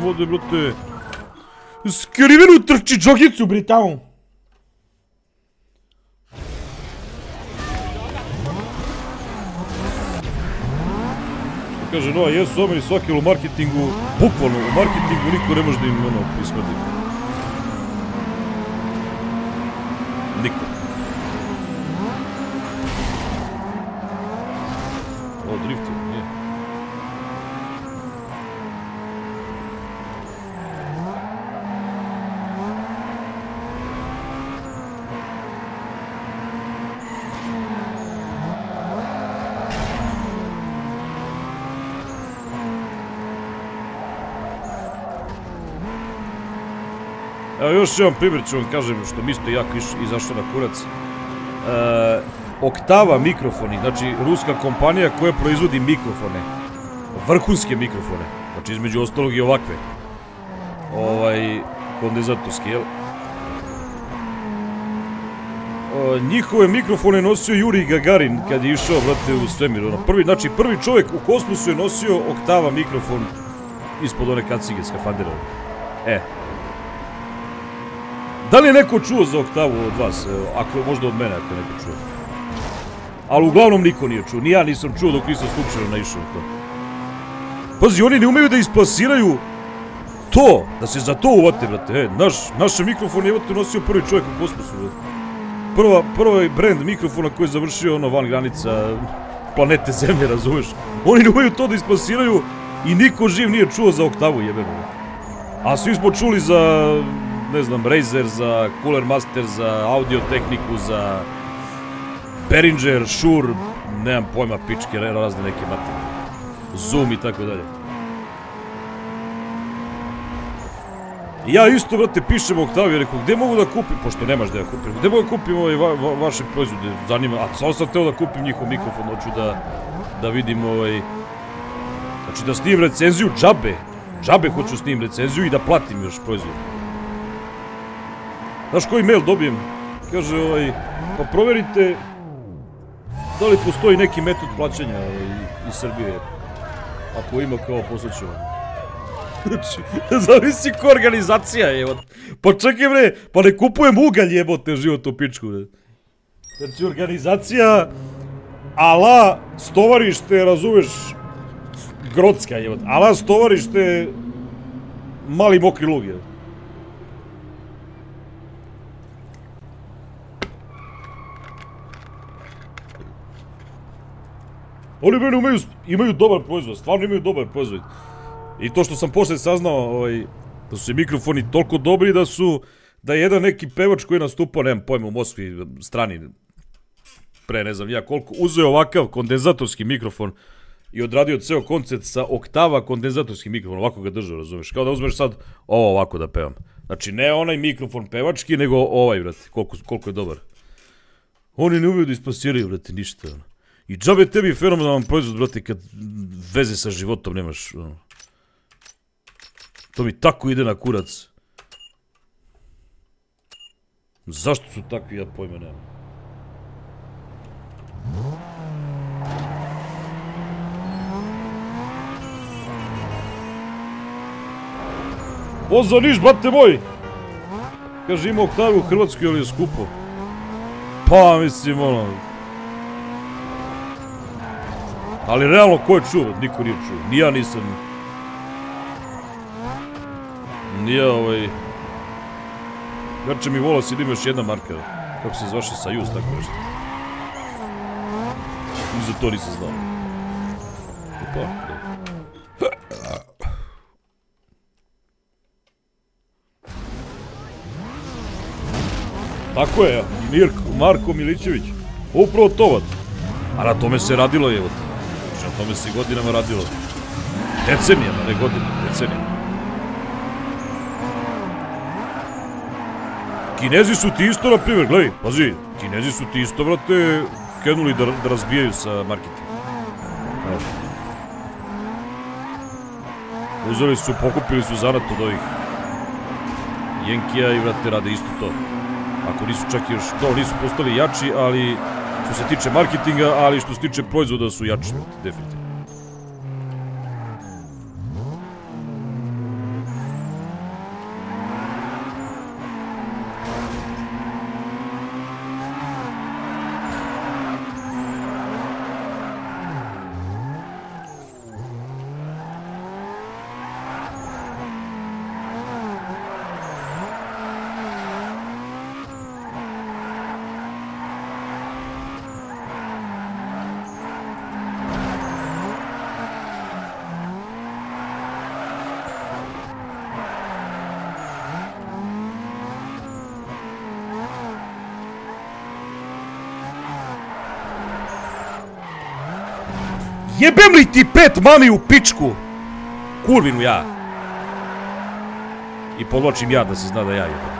ovdje, brate... Skrivenu trči džogicu, bre, tamo! Što kaže, no, jesu omeni svaki, ali u marketingu... Bukvalno, u marketingu niko ne može da im, ono, prismrdi. Niko. O, drifting. Evo još jedan primjer ću vam kažem, što mi isto jako izašao na kurac. Oktava mikrofoni, znači ruska kompanija koja proizvodi mikrofone. Vrhunske mikrofone, znači između ostalog i ovakve. Ovaj, kondenzatorski, jel? Njihove mikrofone nosio Juri Gagarin kad je išao, brate, u svemir. Znači, prvi čovjek u kosmosu je nosio Oktava mikrofon ispod one kacige, skafandera. E. Da li je neko čuo za Oktavu od vas? Možda od mene, ako je neko čuo. Ali uglavnom niko nije čuo. Ni ja nisam čuo dok nisam slučajno naišao na to. Pazi, oni ne umeju da isplasiraju to, da se za to uvate, brate. Naše mikrofon je nosio prvi čovjek u kosmosu, brate. Prvi brand mikrofona koji je završio van granica planete Zemlje, razumeš? Oni ne umeju to da isplasiraju i niko živ nije čuo za Oktavu, jebeno. A svi smo čuli za... ne znam, Razer, za Cooler Master, za audio tehniku, za Behringer, Shure, nemam pojma, pičke, razne neke materije, Zoom i tako dalje. Ja isto, brate, pišem Oktaviju, rekao, gdje mogu da kupim, pošto nemaš da ja kupim, gdje mogu da kupim ove vaše proizvode, zanima, a samo sam teo da kupim njihov mikrofon, hoću da vidim, ovaj, znači da snimim recenziju džabe hoću snimim recenziju i da platim još proizvode. Znaš koji mail dobijem? Kaže, ovaj, pa proverite da li postoji neki metod plaćanja iz Srbije. Ako ima, kao, poslaću vam. Znači, zavisi ko organizacija je, evo. Pa čekaj, bre, pa ne kupujem ugalj, jebote, život u pičku, bre. Znači, organizacija ala stovarište, razumeš, Grodska, jebote, ala stovarište Mali Mokri Lug, jebote. Oni meni imaju dobar proizvod, stvarno imaju dobar proizvod. I to što sam posle saznao, da su se mikrofoni toliko dobri da su, da je jedan neki pevač koji je nastupao, nemam pojma, u Moskvi, strani, pre ne znam ja koliko, uzeo ovakav kondenzatorski mikrofon i odradio ceo koncert sa oktava kondenzatorski mikrofon, ovako ga držao, razumeš, kao da uzmeš sad ovo ovako da pevam. Znači ne onaj mikrofon pevački, nego ovaj, brate, koliko je dobar. Oni ne umeju da ispasiraju, brate, ništa. I džabe tebi fenomenalan proizvod, brate, kad veze sa životom nemaš. To mi tako ide na kurac. Zašto su takvi, ja pojma nemam. Pozdrav Niš, brate moj! Kaže, ima oktavu u Hrvatskoj, ali je skupo. Pa, mislim, ono... Ali, realno, ko je čuo? Niko nije čuo. Ni ja nisam. Nije, Garče mi vola, si ima još jedna marka. Kako se zvaše, Sajuz, tako nešto. Ni za to nisam znao. Opa, da. Tako je, Marko Milićević. Upravo to, vat. A na tome se radilo, je, vat. Znači, na tome se godinama radilo. Decenijama, ne godine, decenijama. Kinezi su ti isto, na primjer, gledaj, pazi. Kinezi su ti isto, vrate, krenuli da razbijaju sa marketingom. Uzeli su, pokupili su zanat od ovih Jenkija i, vrate, rade isto to. Ako nisu čak još to, nisu postali jači, ali što se tiče marketinga, ali što se tiče proizvoda su jači, definitivno. Jebem li ti 5 mani u pičku? Kurvinu ja. I podločim ja da se zna da ja jebem.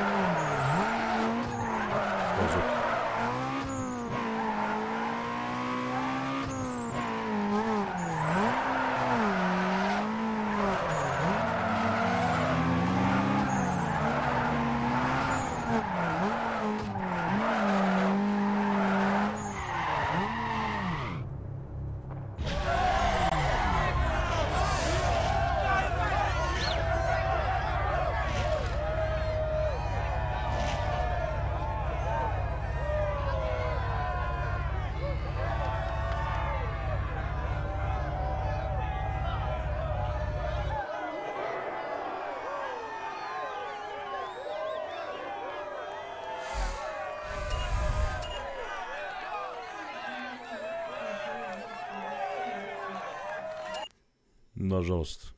Nažalost.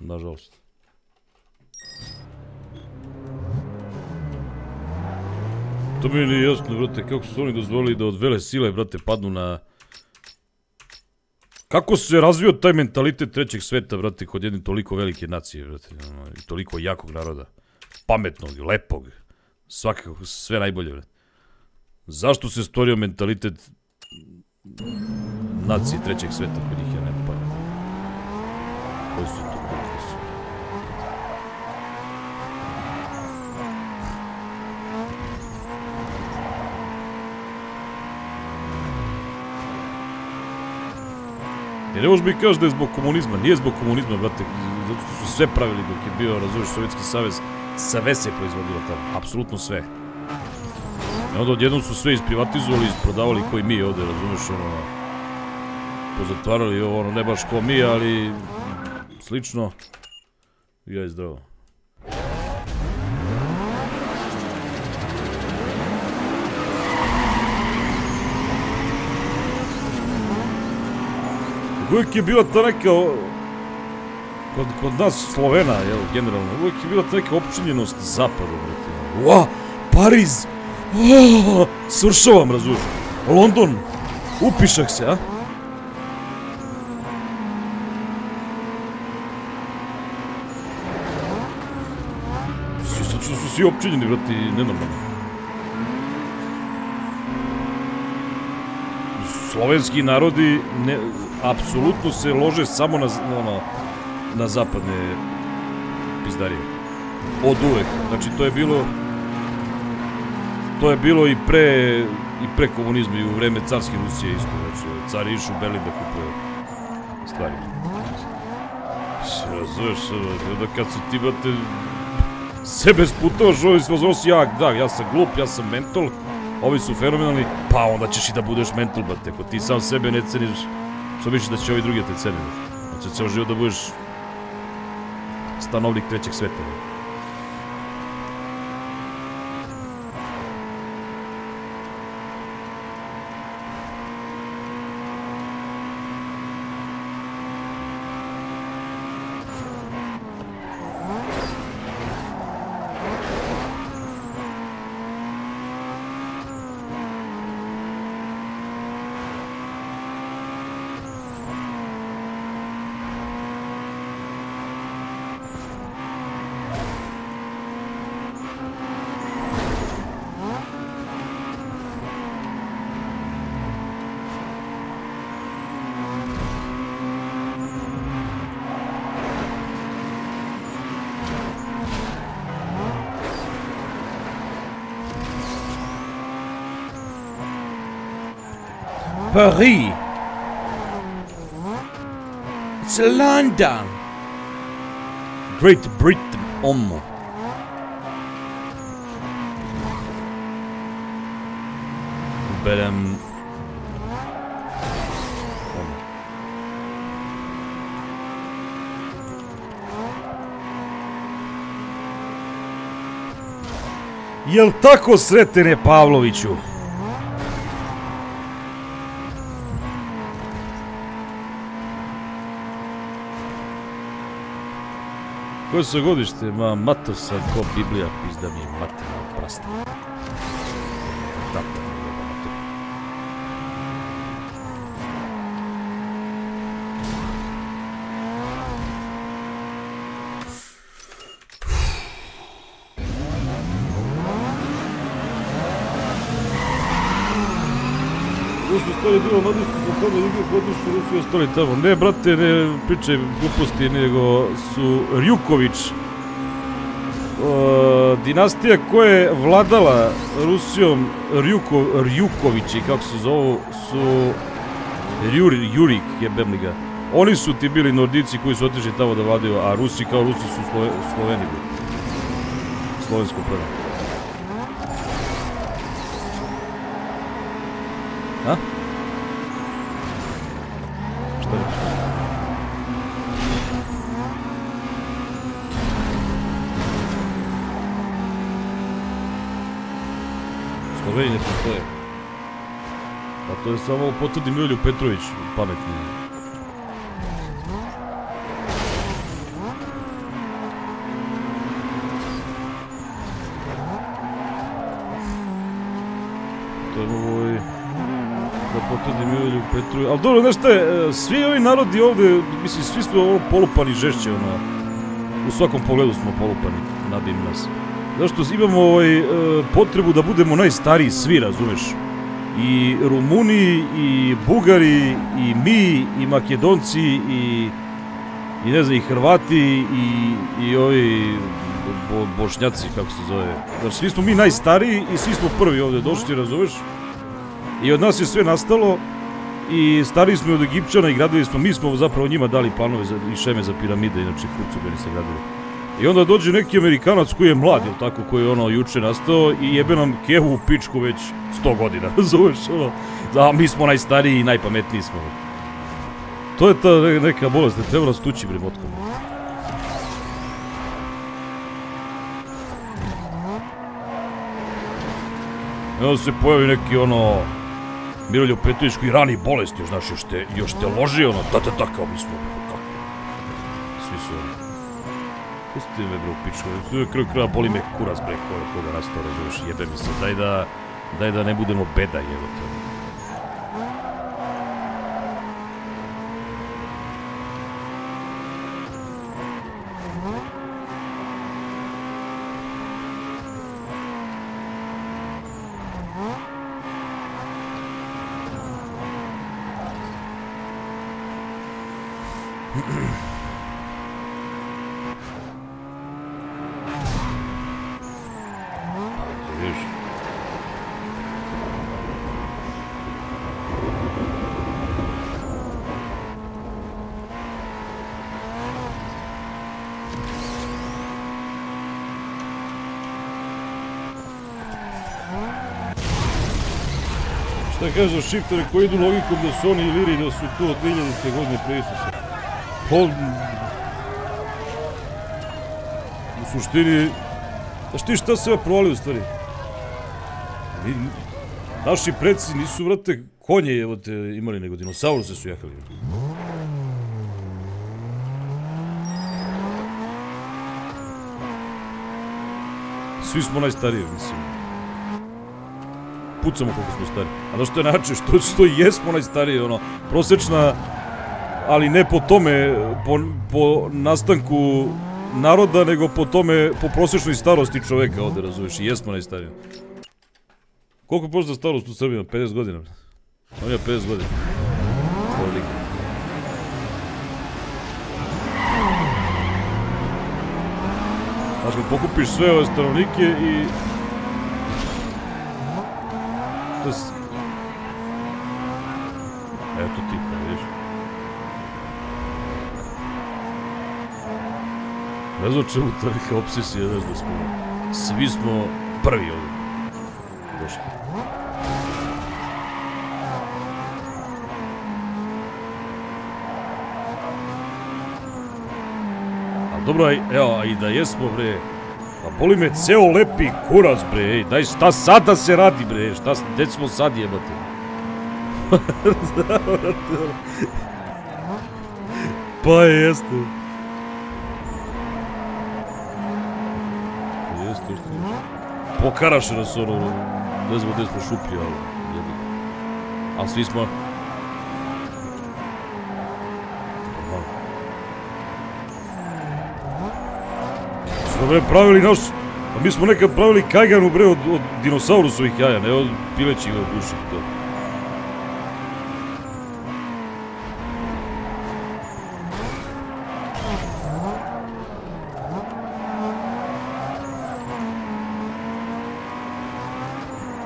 Nažalost. To mi je nejasno, brate, kako su oni dozvolili da od vele sile, brate, padnu na... Kako se razvio taj mentalitet trećeg sveta, brate, kod jedne toliko velike nacije, brate, i toliko jakog naroda. Pametnog, lepog, svakako, sve najbolje, brate. Zašto se stvorio mentalitet nacije trećeg sveta kod njih, ja ne pamim. I ne možeš mi kaži da je zbog komunizma, nije zbog komunizma, brate, zato što su sve pravili dok je bio, razumiješ, Sovjetski savez, sve se proizvodilo tamo, apsolutno sve. I onda odjednom su sve isprivatizovali, isprodavali koji mi ovde, razumiješ, ono, pozatvarali, ono, ne baš ko mi, ali... Slično. Ja i zdravo. uvijek je bila ta neka, kod nas Slovena, jel, generalno, uvijek je bila ta neka općinjenost zapadu, brate. Ua, Pariz, svršavam, razumiješ, London, upišak se, a? Sad su svi općinjeni, brate, nenormalno. Slovenski narodi apsolutno se lože samo na zapadne pizdarije. Od uvek. Znači to je bilo i pre komunizma i u vreme carske Rusije isto. Znači car je išao u Berlin da kupuje stvari. Razumeš, da kad se ti brate sebe sputavaš, ovi smo zoveš jak, da, ja sam glup, ja sam mentol. Ovi su fenomenalni, pa onda ćeš i da budeš mental, brate, ako ti sam sebe ne ceniš, što misliš da će ovi drugi te ceniti? Znači, ceo život da budeš stanovnik trećeg sveta. Paris. It's London. Great Britain. Omo. But Jel tako, Sretene Pavloviću? Koje se godište, ma mater sad ko Biblija, pizda mi je mater, ma prasta. Tata mi je mater. Rusi ostali bilo mladosti, popolno ljubio godišću, Rusi ostali tamo. Ne, brate, ne pričaj gluposti, nego su Rjuković, dinastija koja je vladala Rusijom, Rjukovići, kako se zovu, su Jurik, jebem ga. Oni su ti bili nordici koji su otišli tamo da vladaju, a Rusi kao Rusi su Sloveni bili. Slovensko prvo. A? Šta je? Sloveni ne postoje. Pa to je samo potvrdi Milju Petrović, pametni. To je ovoj... Ali dobro, znaš šta je, svi ovi narodi ovde, mislim, svi smo polupani žešće, ono, u svakom pogledu smo polupani, nadim nas. Zašto imamo potrebu da budemo najstariji svi, razumeš? I Rumuni, i Bugari, i mi, i Makedonci, i ne znam, i Hrvati, i ovi Bošnjaci, kako se zove. Znači, svi smo mi najstariji i svi smo prvi ovde došli, razumeš? I od nas je sve nastalo i stariji smo od Egipćana i gradili smo, mi smo zapravo njima dali planove i šeme za piramide, inače Kurcogani se gradili. I onda dođe neki Amerikanac koji je mlad, jel tako, koji je ono juče nastao i jebe nam kevu u pičku već 100 godina, zoveš ono, a mi smo najstariji i najpametniji smo. To je ta neka bolest, ne treba nas tući bremotkom. I onda se pojavi neki ono Mirolju Petričku i rani bolesti, znaš, još te loži, ono, da, kao mi smo, kako? Svi su, ono, pusti me, bro, pičko, kraj kraja boli me kurac, bre, koga nas to razumiješ, jebe mi se, daj da ne budemo beda, jebo te. Šta kažeš za šiptere koji idu logikom da su oni Iliri, da su tu od 2000. godine pre Isusa? U suštini... Znaš ti šta se provali u stvari? Naši predsi nisu, vrate, konje imali, nego dinosauruse su jahali. Svi smo najstariji, mislim. Pucamo koliko smo stari. A da što je način, što i jesmo najstariji, ono, prosečna, ali ne po tome, po nastanku naroda, nego po tome, po prosečnoj starosti čoveka ovde, razumiješ, i jesmo najstariji. Koliko je prosečna starost u Srbiji? 50 godina. On je 50 godina. Koliko? Znači, pokupiš sve ove stanovnike i... Eto ti, ne vidiš. Ne znam čemu tolika obsesija, znaš da smo... Svi smo prvi ovdje. Došli. Ali dobro, evo, i da jesmo, bre... Pa boli me ceo lepi kurac, bre, ej, daj, šta sad da se radi, bre, šta, gde smo sad jebati? Pa jeste. Jeste, pokaraše nas, ono, ne znamo gde smo šuplji, ali, jebi. Ali svi smo... Bre, pravili naš, pa mi smo nekad pravili kajganu, bre, od dinosaurusovih jaja, ne od pilećih obuših, to.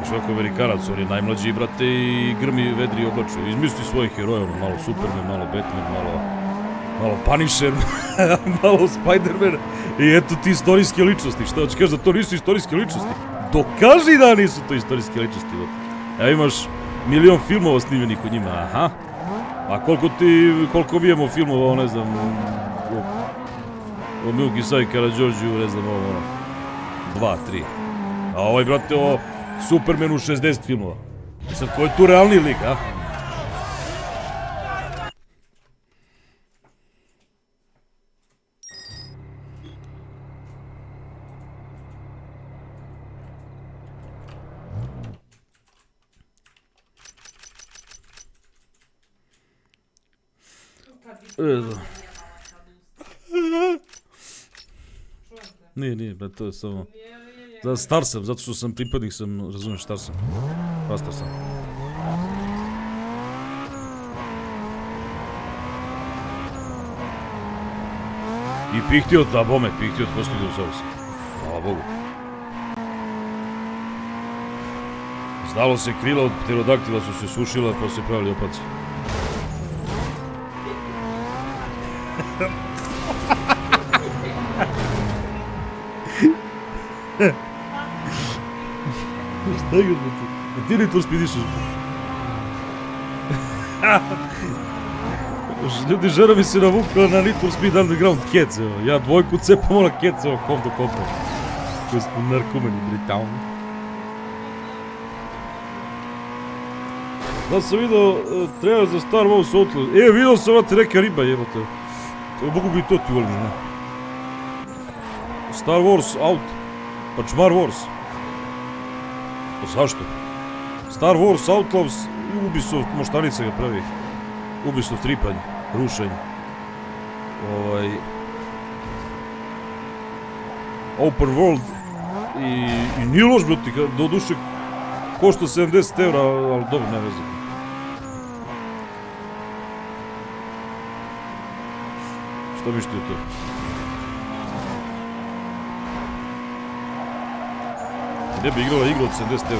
Još ovako Amerikanac, on je najmlađi, brate, i grmi vedri oblače, izmisli svoje heroje, ono, malo Superman, malo Batman, malo Punisher, malo Spider-Man, i eto ti istorijske ličnosti. Šta hoćeš kaži da to nisu istorijske ličnosti? Dokaži da nisu to istorijske ličnosti. Evo imaš milion filmova snimljenih u njima, aha. A koliko mi imamo filmova, ne znam, o Milki Savi Karađorđu, ne znam, ovo, 2, 3. A ovaj, brate, o Supermanu 60 filmova. I sad, ko je tu realni lik, a? Nije, brate, to je samo... Star sam, zato što sam pripadnik sam, razumiješ, star sam. Pastar sam. I Pihtiot, da bome, Pihtiot postoji u Sausa. Hvala Bogu. Znalo se, krila od pterodaktila su se sušila, pa se pravili opaci. Šta je odmeti? A ti li to spidišeš? Ljudi, žena mi se navukla na Need for Speed Underground kece. Ja dvojku cepam, ona kece o kom do kopa. Koji smo narkomani, britavni. Da sam vidio, treba za Star Wars otlo. E, vidio sam vati neka riba, jebate. Mogu bi to ti volim, ne? Star Wars out. Pa Čmar Wars. Pa zašto? Star Wars Outlaws i Ubisoft, moštanica ga pravi. Ubisoft ripanj, rušenj. Open World. I nije loš, broti, do duše košta 70 €, ali dobro, ne veze. Šta mišljate o to? Gdje bi igrala igra od 70 €?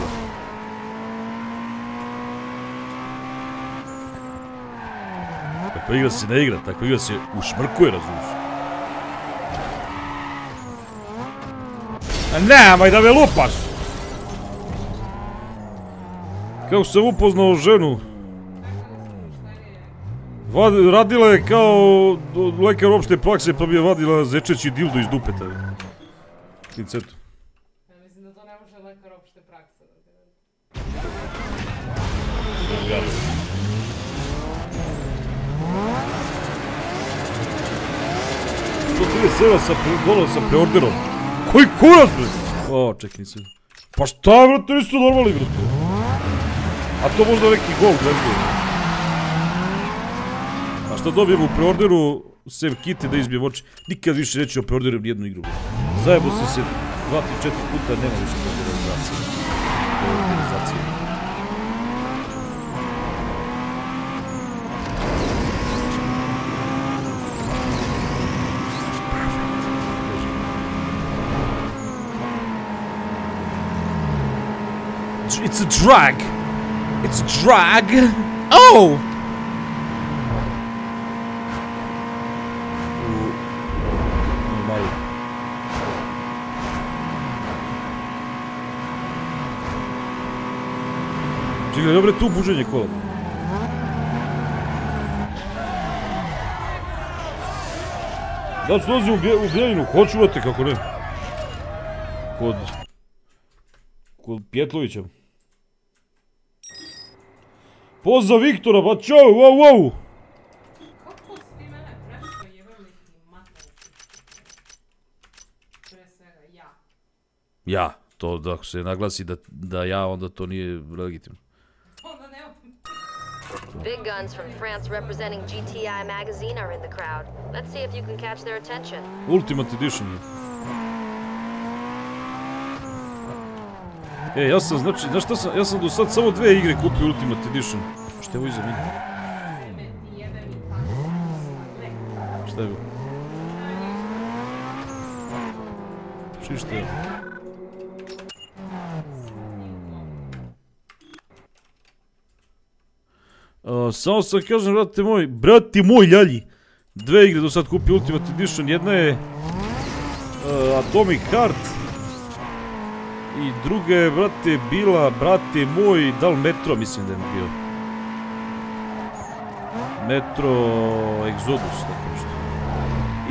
Takva igra se ne igra, takva igra se ušmrkuje, razumiješ? Nemoj da me lupaš! Kako sam upoznao ženu? Radila je kao lekar opšte prakse, pa bi je vadila zečeći dildo iz dupeta. Klincetu. Ja mislim da to ne može lekar opšte prakse. To 30 € sa dolar sa preorderom. Koji kurac, bre? O, čekaj, nisam. Pa šta, brate, nisu normali, brate. A to možda neki gol, brate. A šta dobijem u preorderu, sem kite da izbijem oči. Nikad više neću o preorderu nijednu igru. Zajebo sam se 2-3-4 puta, nema više preorderizacije. It's a drag. It's a drag. Oh! Čekaj, dobro je tu buđenje kola. Da ću dozi u Bijeljinu, hoću vate kako ne. Kod Pjetlovića. Pozdrav Viktora, pa čao, wow, wow! Kako si mene prešao jebeli ti matemački? Pre svega, ja. Ja, to da ako se naglasi da ja, onda to nije legitimno. Onda ne opim. Big guns from France representing GTI magazine are in the crowd. Let's see if you can catch their attention. Ultimate edition. E, ja sam, znači, znaš šta sam, ja sam do sad samo dve igre kupio Ultimate Edition. Šta je ovo iza mene? Šta je bilo? Či šta je? Samo sam kažem, brate moj, ljalji! Dve igre do sad kupio Ultimate Edition, jedna je Atomic Heart. I druga je, brate, bila, brate moj, da li Metro, mislim da je bio. Metro, Exodus, tako što.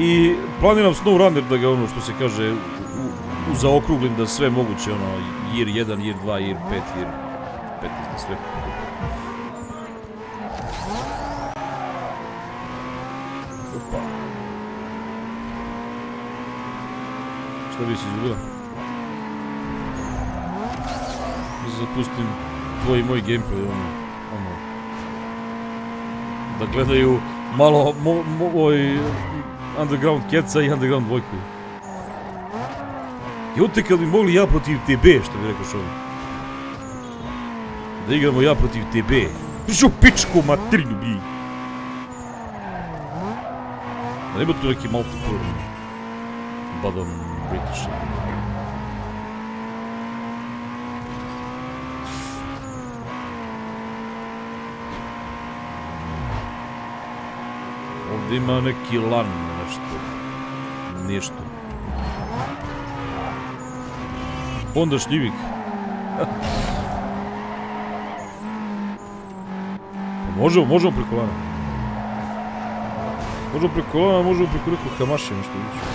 I planiram SnowRunner da ga, ono što se kaže, zaokruglim da sve moguće, ono, Year 1, Year 2, Year 5, Year 15, da sve. Opa. Šta bi se izgledala? Zapustim tvoj i moj gameplay, ono, da gledaju malo moj Underground Keca i Underground Vojku. I ote kad bi mogli ja protiv tebe, što bi rekao što ovo. Da igramo ja protiv tebe. Žu pičku materinu bi! Da nema tu neki multiplayer, badom British. Ovdje ima neki lan, nešto. Onda šljivik. Možemo preko lana. Možemo preko rekao Hamaša, nešto viću.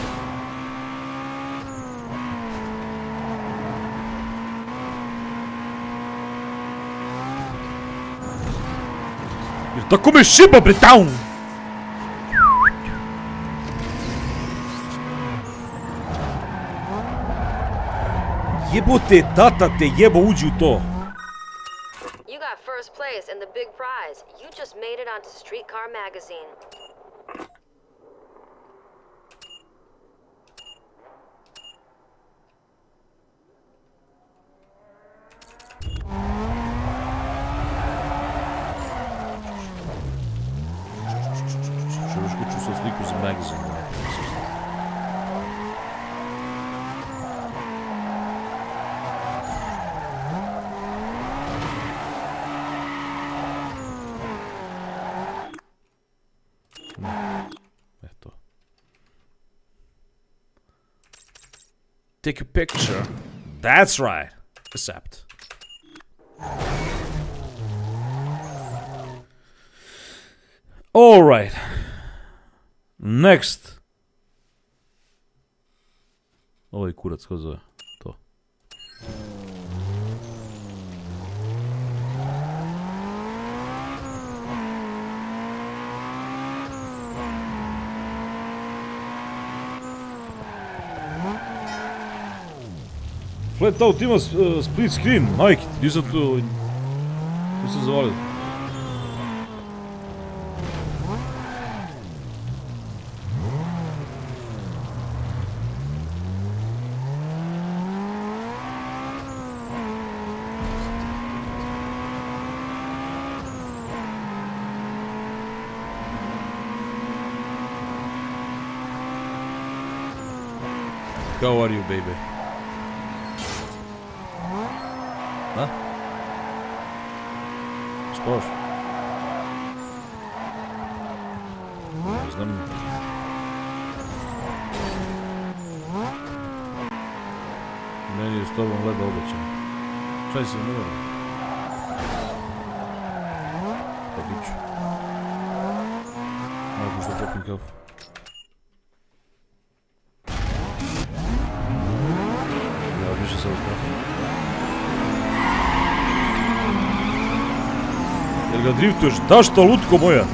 Eu tô com meu chiba, Britão! Jebote, tata te jebo uđi u to. You got first place and the big prize. You just made it onto Streetcar Magazine. Čovjek ću sa sliku za magazin. Eto. Take a picture. That's right. Accept. All right. Next. Ovo je kurac, kako zove to. Flatout ima split screen, majke ti, nisam tu... Nisam zavalio. How are you, baby? Huh? Sport. There's none. Meni je s tobom leba obećan. Čaj se ne vrlo. Pa biću. Mogu što popim kafu. Jel ga driftuješ? Da šta, lutko moja?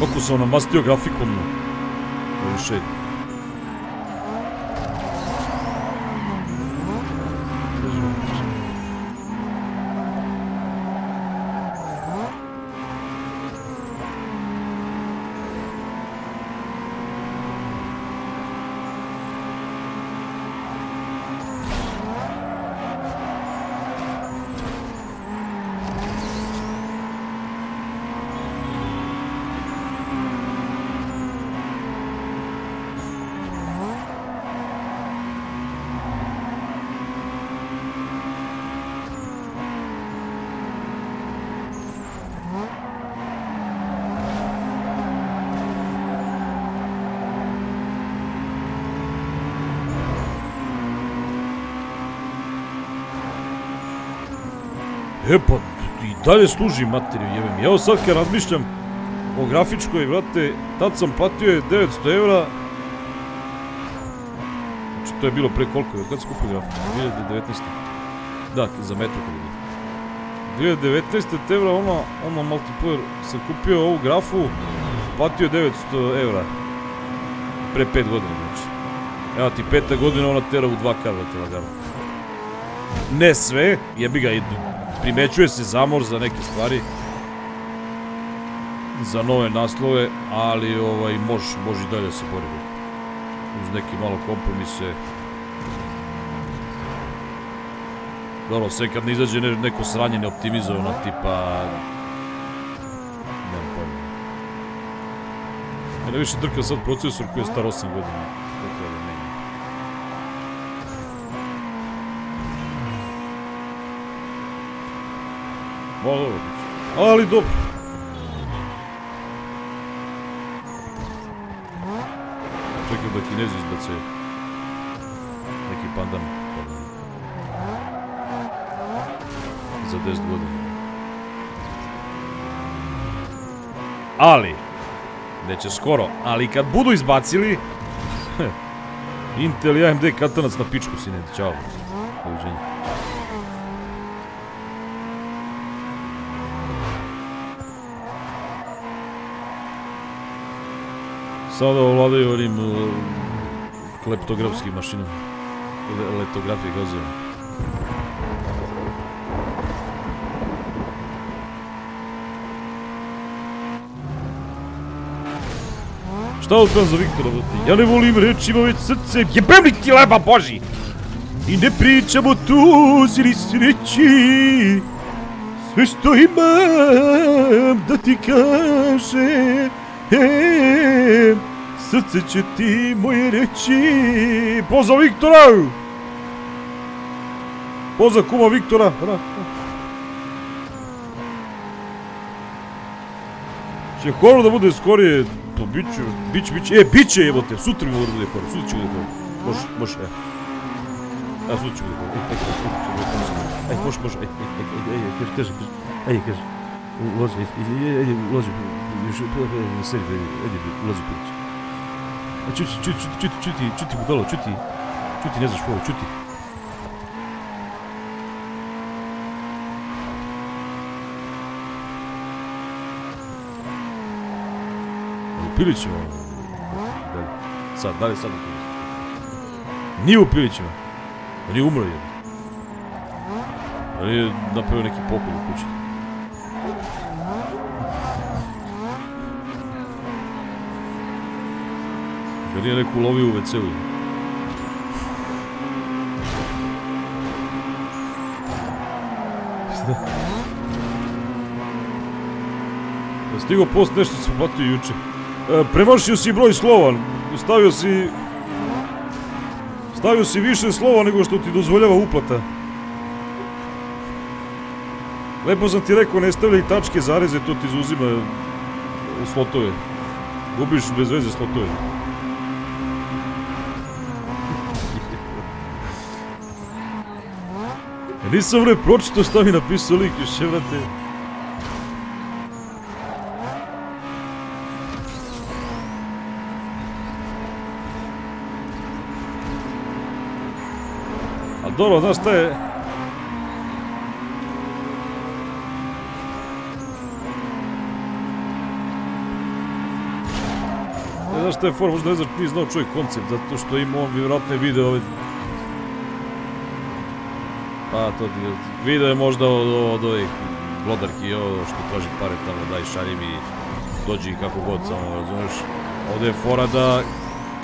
Kako sam namastio grafikomno? Ovo še. E pa, i dalje služi materiju, jebem. Evo sad kad razmišljam o grafičkoj, vrate, tad sam platio je 900 evra. Znači, to je bilo pre koliko, kad sam kupio grafiku? 2019. Da, za metro kad je bilo. 2019. evra, ono multiplayer, sam kupio ovu grafu, platio je 900 evra. Pre 5 godina, znači. Evo ti, 5. godina, ona tera u 2K, vrate, lagano. Ne sve, jebi ga, primećuje se zamor za neke stvari, za nove naslove, ali može i dalje se boriti uz neki malo kompromise. Dobro, sve kad ne izađe neko sranje neoptimizovano, tipa nemam pojma. Ja ne više drkam sad procesor koji je star 8 godina. Ali dobro. Čekam da Kinezi izbace neki pandan za 10 godina. Ali, neće skoro, ali kad budu izbacili Intel i AMD katanac na pičku, sine. Ćao. Doviđenja. sada ovladaju onim kleptografskim mašinama. Letografije gazove. Šta odkaz za Viktora? Ja ne volim rečima već srce, jebem li ti leba boži! I ne pričam o tuzi ili sreći, sve što imam da ti kažem, srce će ti moje reći. Pozdrav Viktora! Pozdrav kuma Viktora! Če horo da bude skorije, to bit će jebote, sutra mi bude horo, sutra će bude horo, može, evo. A sutra ću bude. Aj, može, kaži. Lozi, prilič. Čuti bukalo, čuti, ne znaš ovo, čuti. Upilit ćemo. Sad, da li sad upilit? Nije upilit ćemo. On je umro jedan. On je napravio neki pokolj u kući. Ga nije neko ulovio u WC-u. Stigo post nešto se uplatio juče. Premašio si broj slova. Stavio si više slova nego što ti dozvoljava uplata. Lepo sam ti rekao, ne stavljaj tačke, zareze, to ti izuzima slotove. Gubiš bez veze slotove. Nisam vre pročito šta mi napisao lik, još je vrate. Dobro, znaš šta je? Znaš šta je for, možda ne znaš, nije znao čovjek koncept, zato što ima on vjerojatno je video ovaj... Pa, to ti... Video je možda od ovih vlodarki, ovo što traži pare tamo, daj šaljem i dođi kako god, samo razumiješ? Ovdje je fora da...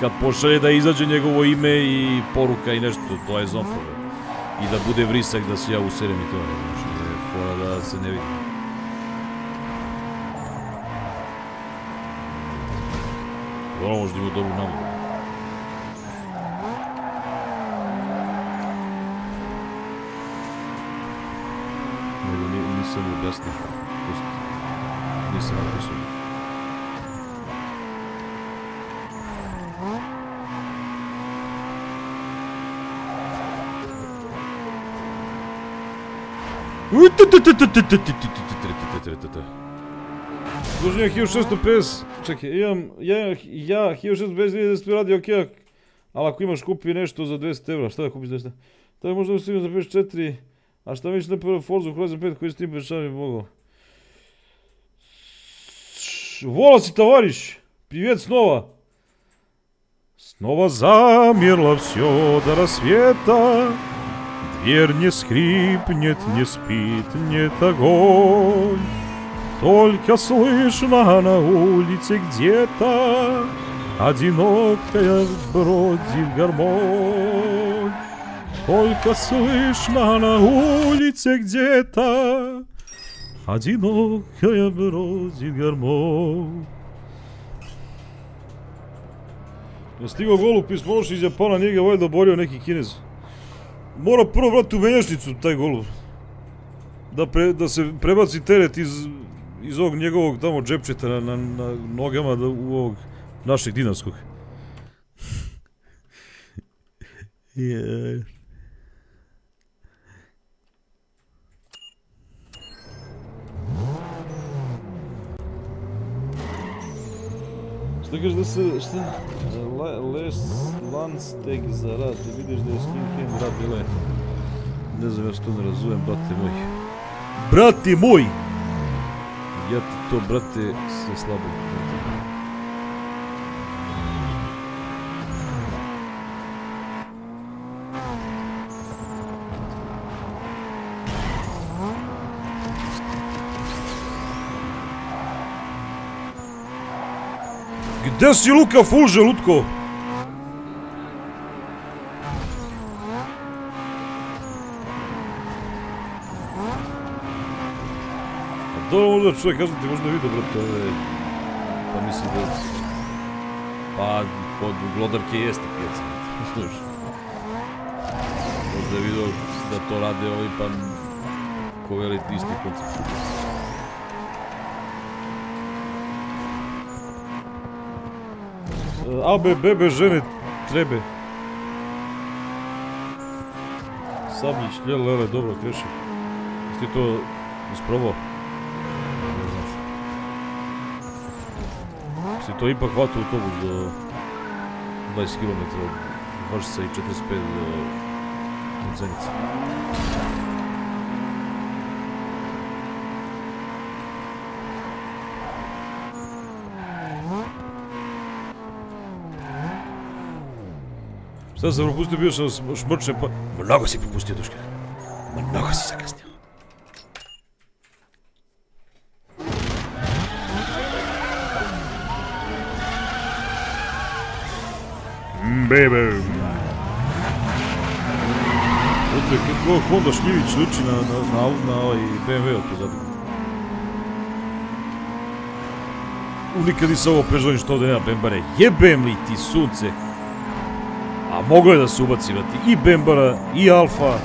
Kad pošalje da izađe njegovo ime i poruka i nešto, to je zonfora. I da bude vrisak da se ja userem i to je, znači, da se ne vidi. Dobro, možda ima dobru namogu. Nego nisam objasnio, nisam napisao. Dužnija 1650, čekaj, imam, ja 1650 radi ok, ali ako imaš kupi nešto za 200 €, šta da kupiš nešto? Tako je možda ustigno za 54, a šta vidiš na prvo Forza Horizon 5 koji s tim pešavim mogao? Vola si tavariš, privet snova! Снова замерло все до рассвета, дверь не скрипнет, не спит, нет огонь. Только слышно на улице где-то одинокая бродит гармонь. Только слышно на улице где-то одинокая бродит гармонь. Stigao golub iz Polše iz Japana, nije ga valjda oborio neki Kinez. Mora prvo vrati u menjačnicu taj golub. Da se prebaci teret iz ovog njegovog tamo džepčeta na nogama u ovog našeg dinarskog. Šta kažeš da se, šta? Landsteg za rad, ti vidiš da je skinhead rad bila je. Ne znam ja što ne razumem, brate moj. Brate moj! Ja ti to, brate, sve slabo. Gde si, Luka, full želutko? Da, ovdje ću da kažem ti možda vidio, brate, ove... Pa mislim da... Pa, od glodarke jeste pjeca, slušaj. Možda je vidio da to rade ovi, pa... Ko veli isti koncept. Abe, bebe, žene, trebe. Sabljić, ljel, lele, dobro, kreši. Jeste ti to isprobao? Si to ipak hvata autobus do 20 km od Vršca i 45 od Zenica. Sad sam propustio, bio sam šmrčen pa... Mnogo si propustio, Duška. Mnogo si zakasnio. Bebe. Ote, kako Honda Šljivić liči na ovaj BMW otpozadnji. Nikad nisam ovo preželim što ovdje nema bembare. Jebem li ti sunce? A moglo je da se ubaci, vrati, i bembara, i alfa.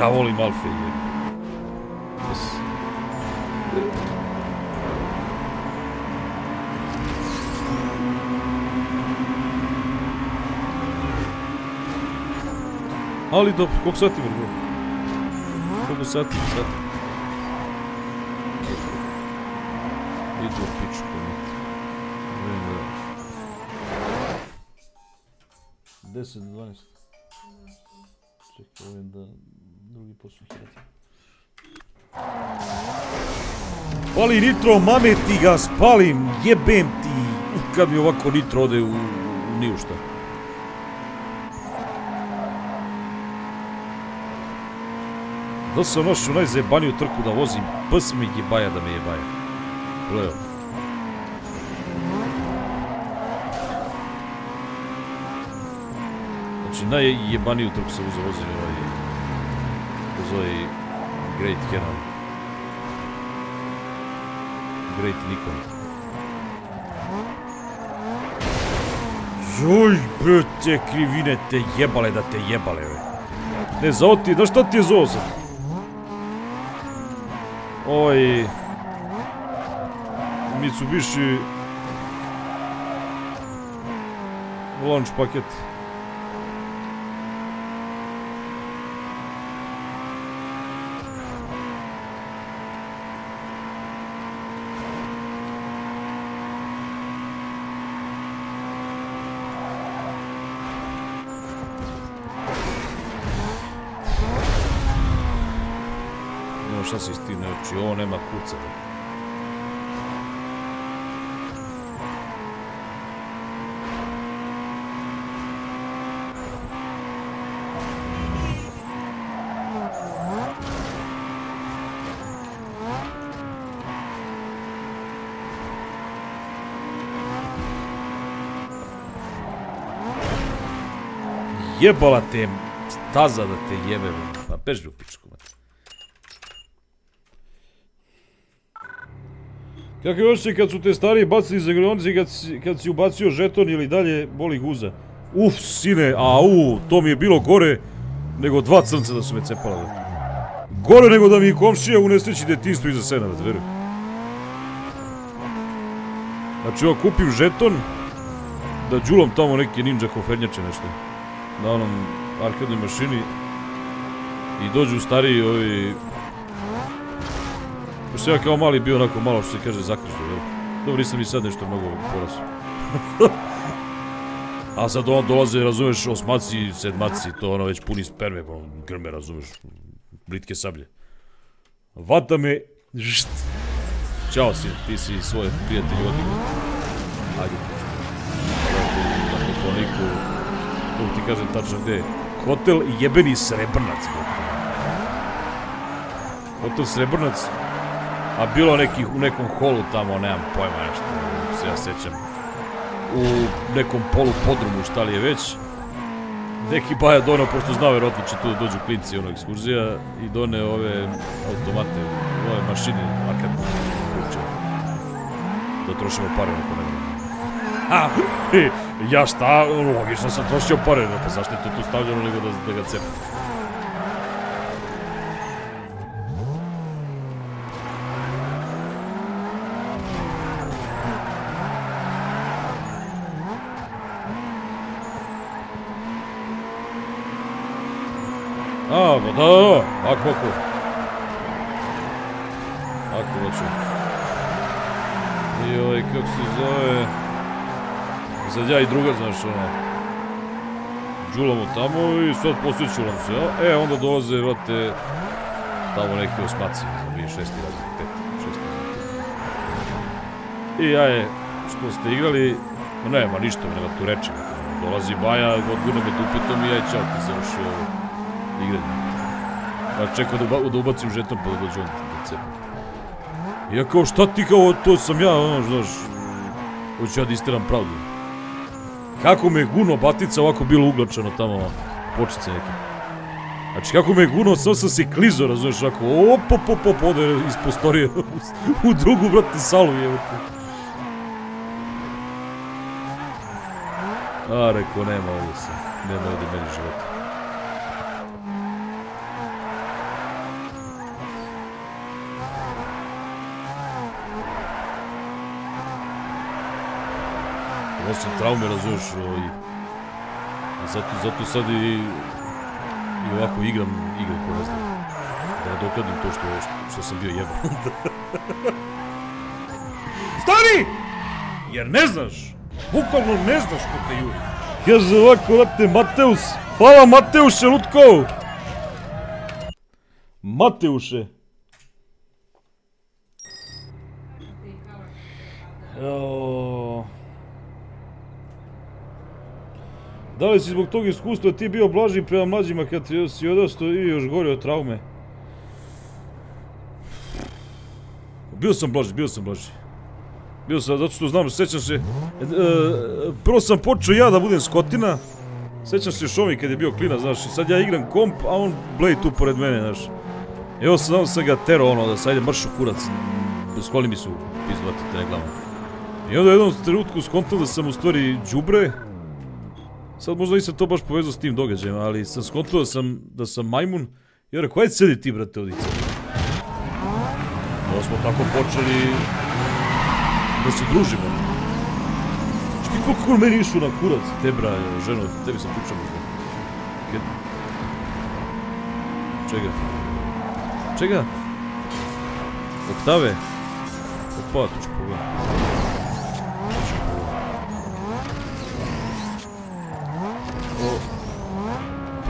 Ja volim alfe, jebem. Ali dobro, koliko sati vrlo? Koliko sati? Sati. Idu u piču komati. Vreme da... 10 do 12. Čekaj, ovo je da... Drugi posao srati. Pali nitro, mame ti ga, spalim, jebem ti! Kad mi ovako nitro ode u nijušta. Da sam našao najzajebaniju trku da vozim, pes mi jebaja da me jebaja. Gledaj. Znači najjebaniju trku sam uzavozio ovaj Great Heron. Great Nikon. Joj bre te krivine te jebale da te jebale. Ne zao ti, znaš šta ti je zao sad? Ovaj... Mitsubishi... Launch paket. Šta se istine, oči, ovo nema kuca. Jebala te staza da te jebe, pa beži u pičku, mate. Kako je ošće kad su te stariji bacili za granice i kad si ubacio žeton ili dalje boli guza? Uf, sine, au, to mi je bilo gore nego dva crnca da su me cepala. Gore nego da mi komšija u nesreći detinjstvu iza sena, da verujem. Znači, ja kupim žeton da đulam tamo neke ninja kofernjače nešto. Na onom arkadnoj mašini i dođu stariji ovi... Pošto ja kao mali bio onako malo što se kaže zakržio, jel? Dobro, nisam i sad nešto mnogo porasio. A sad ono dolaze, razumeš, osmaci, sedmaci, to ono već puni sperme, ono grme, razumeš, blitke sablje. Vata me, žšt! Ćao si, ti si svoje prijatelji odigo. Ajde, ako to niku, kako ti kažem tačno gde je. Hotel jebeni Srebrnac. Hotel Srebrnac. A bilo nekih u nekom holu tamo, nemam pojma nešto, se ja sećam, u nekom polupodrumu, šta li je već, neki baja donao, pošto znao vjerojatno će tu da dođu klinci onog ekskurzija, i doneo ove automate, ove mašine, makar kuće, da trošimo pare na ponedjeljak. Ha! Ja šta? Logično sam trošio pare, pa zašto je to tu stavljeno nego da ga cepam? A, pa da, ako hoću. I ovaj, kako se zove, sad ja i druga, znaš, ono, džulamo tamo i sad poslije džulam se, ja, onda dolaze, vrate, tamo neke osmaci, znam, i šesti razred. I ja je, što ste igrali, nema ništa, nema tu reče, dolazi baja, odgurne me dupetom i ja je čao, ti se ruši ovo. Ja čekam da ubacim žetom pa da dođe on da cepam. Ja kao, šta ti kao, to sam ja, ono, znaš, hoću ja da isteram pravdu. Kako me je guno batica ovako bilo uglačeno tamo, počice neke. Znači, kako me je guno, sam se klizo, razumiješ, ovako, op, ode iz postorije u drugu, brate, salu, evo te. A, reko, nema ovdje se, nema ovdje meni života. Osim traume, razumiješ, zato sad i ovako igram ko ne znam, da nadokladim to što sam bio jeban. Stani! Jer ne znaš, bukvalno ne znaš ko te juri. Kaže ovako, vrate, Mateus, hvala Mateuše, Lutko! Mateuše. Da li si zbog tog iskustva ti bio blaži prema mlađima kad si odrastao i još gore od traume? Bio sam blaži. Bio sam, zato što znam, sećam se... Prvo sam počeo ja da budem skotina. Sećam se još ovi kad je bio klina, znaš, i sad ja igram komp, a on blej tu pored mene, znaš. Evo sam ga terao, ono, da sad idem marš u kurac. Skoli mi su pizdovati te glavom. I onda u jednom trenutku skontao da sam u stvari đubre. Sad možda nisam to baš povezao s tim događajima, ali sam skontao da sam majmun. I ja rekao, ajde sedi ti, brate, ovdje. Ovo smo tako počeli da se družimo. Znaš ti koliko on meni išao na kurac, te bra, ženo, tebi sam pričao možda. Čega? Oktave? Opa, tu ću pogledati.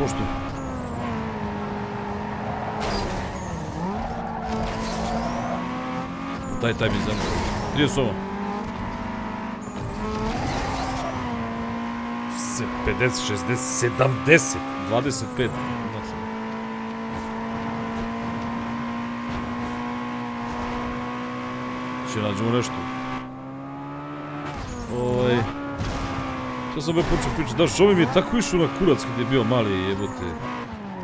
Pošto? Taj mi zamljamo. 30 ova. 50, 60, 70, 25. Če nađemo nešto. Ovoj... Šta sam već počeo pričati, daš, ovim je tako išao na kurac kad je bio mali, jebote.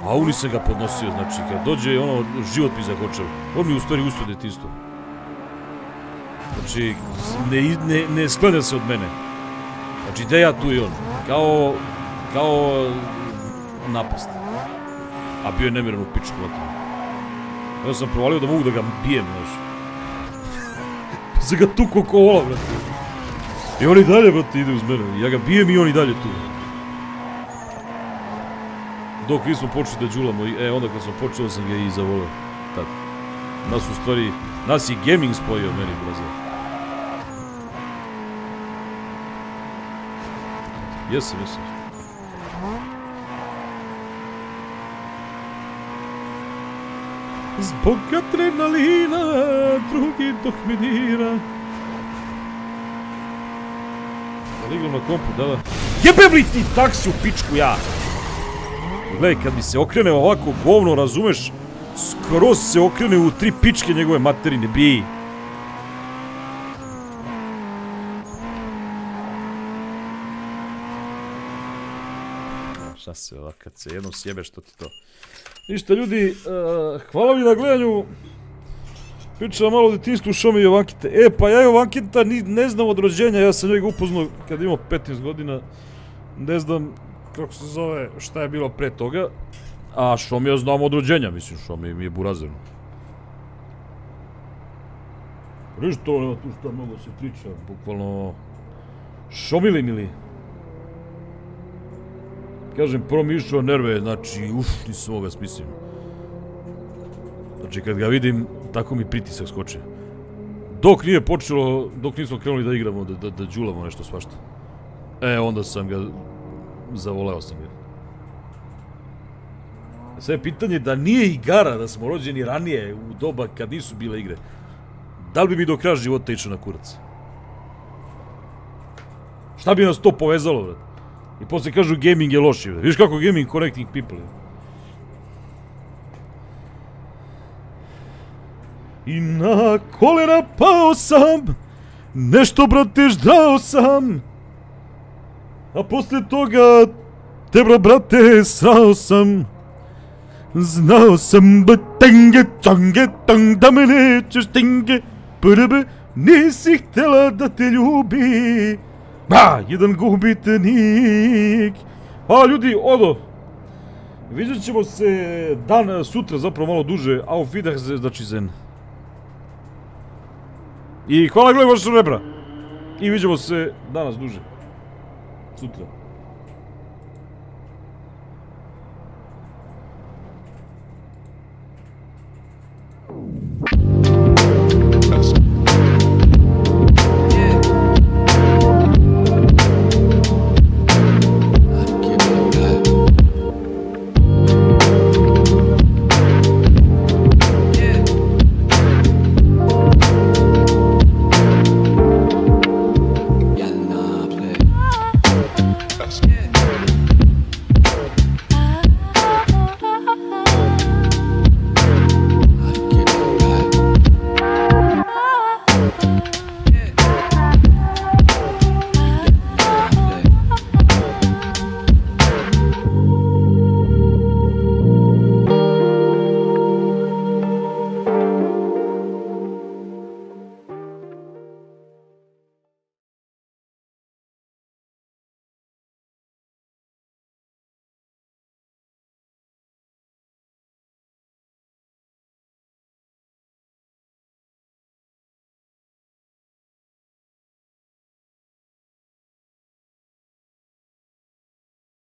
A u nisam ga podnosio, znači, kad dođe, ono, život mi zakočao. On mi u stvari usto detinjstvo. Znači, ne sklanja se od mene. Znači, da ja tu i on. Kao napast. A bio je nemiran u pičku, vatno. Evo sam provalio da mogu da ga bijem, znaš. Pa se ga tukao ko vola, brate. I on i dalje, brate, ide uz mene. Ja ga bijem i on i dalje tu. Dok nismo počeli da džulamo, onda kad sam počeo sam ga i zavoleo. Tako. Nas i gaming spojio meni, braze. Jesam. Zbog adrenalina, drugi dok mi dira. Igram na kompu, da. Jebem li ti taksi u pičku, ja! Gledaj, kad mi se okrene ovako govno, razumeš? Skroz se okrene u tri pičke njegove materine, bi! šta se ovak, kad se jednom sjebe, što ti to. Ništa ljudi, hvala mi na gledanju. Pričam malo o detinjstvu Šome Jovankita. E, pa ja Jovankita ne znam od rođenja, ja sam njega upoznao kad imao 15 godina. Ne znam kako se zove, šta je bilo pre toga. A Šome ja znam od rođenja, mislim, Šome mi je burazirno. Reži to, nema tu šta mnogo se priča, bukvalno... Šomili mili. Kažem, prvo mi išao nerve, znači, uff, nisam ovoga smislim. Znači, kad ga vidim, tako mi pritisak skoče. Dok nije počelo, dok nismo krenuli da igramo, da džulamo nešto svašta. E, onda sam ga... zavoleo sam ga. Sada je pitanje da nije igara, da smo rođeni ranije, u doba kad nisu bile igre. Da li bi mi do kraja života išao na kurac? Šta bi nas to povezalo, vrat? I posle kažu gaming je loši, vrat. Viš kako gaming connecting people. I na kolena pao sam, nešto, brate, ždao sam. A posle toga, tebra, brate, srao sam. Znao sam, btenge, tange, tang, da me nećeš, tenge. Prve, nisi htjela da te ljubi. Ba, jedan gubitnik. Hvala ljudi, odo. Vidjet ćemo se dan sutra, zapravo malo duže. Auf Wiedersehen, znači zen. I hvala gledaj vaša rebra. I vidimo se danas duže. Sutra.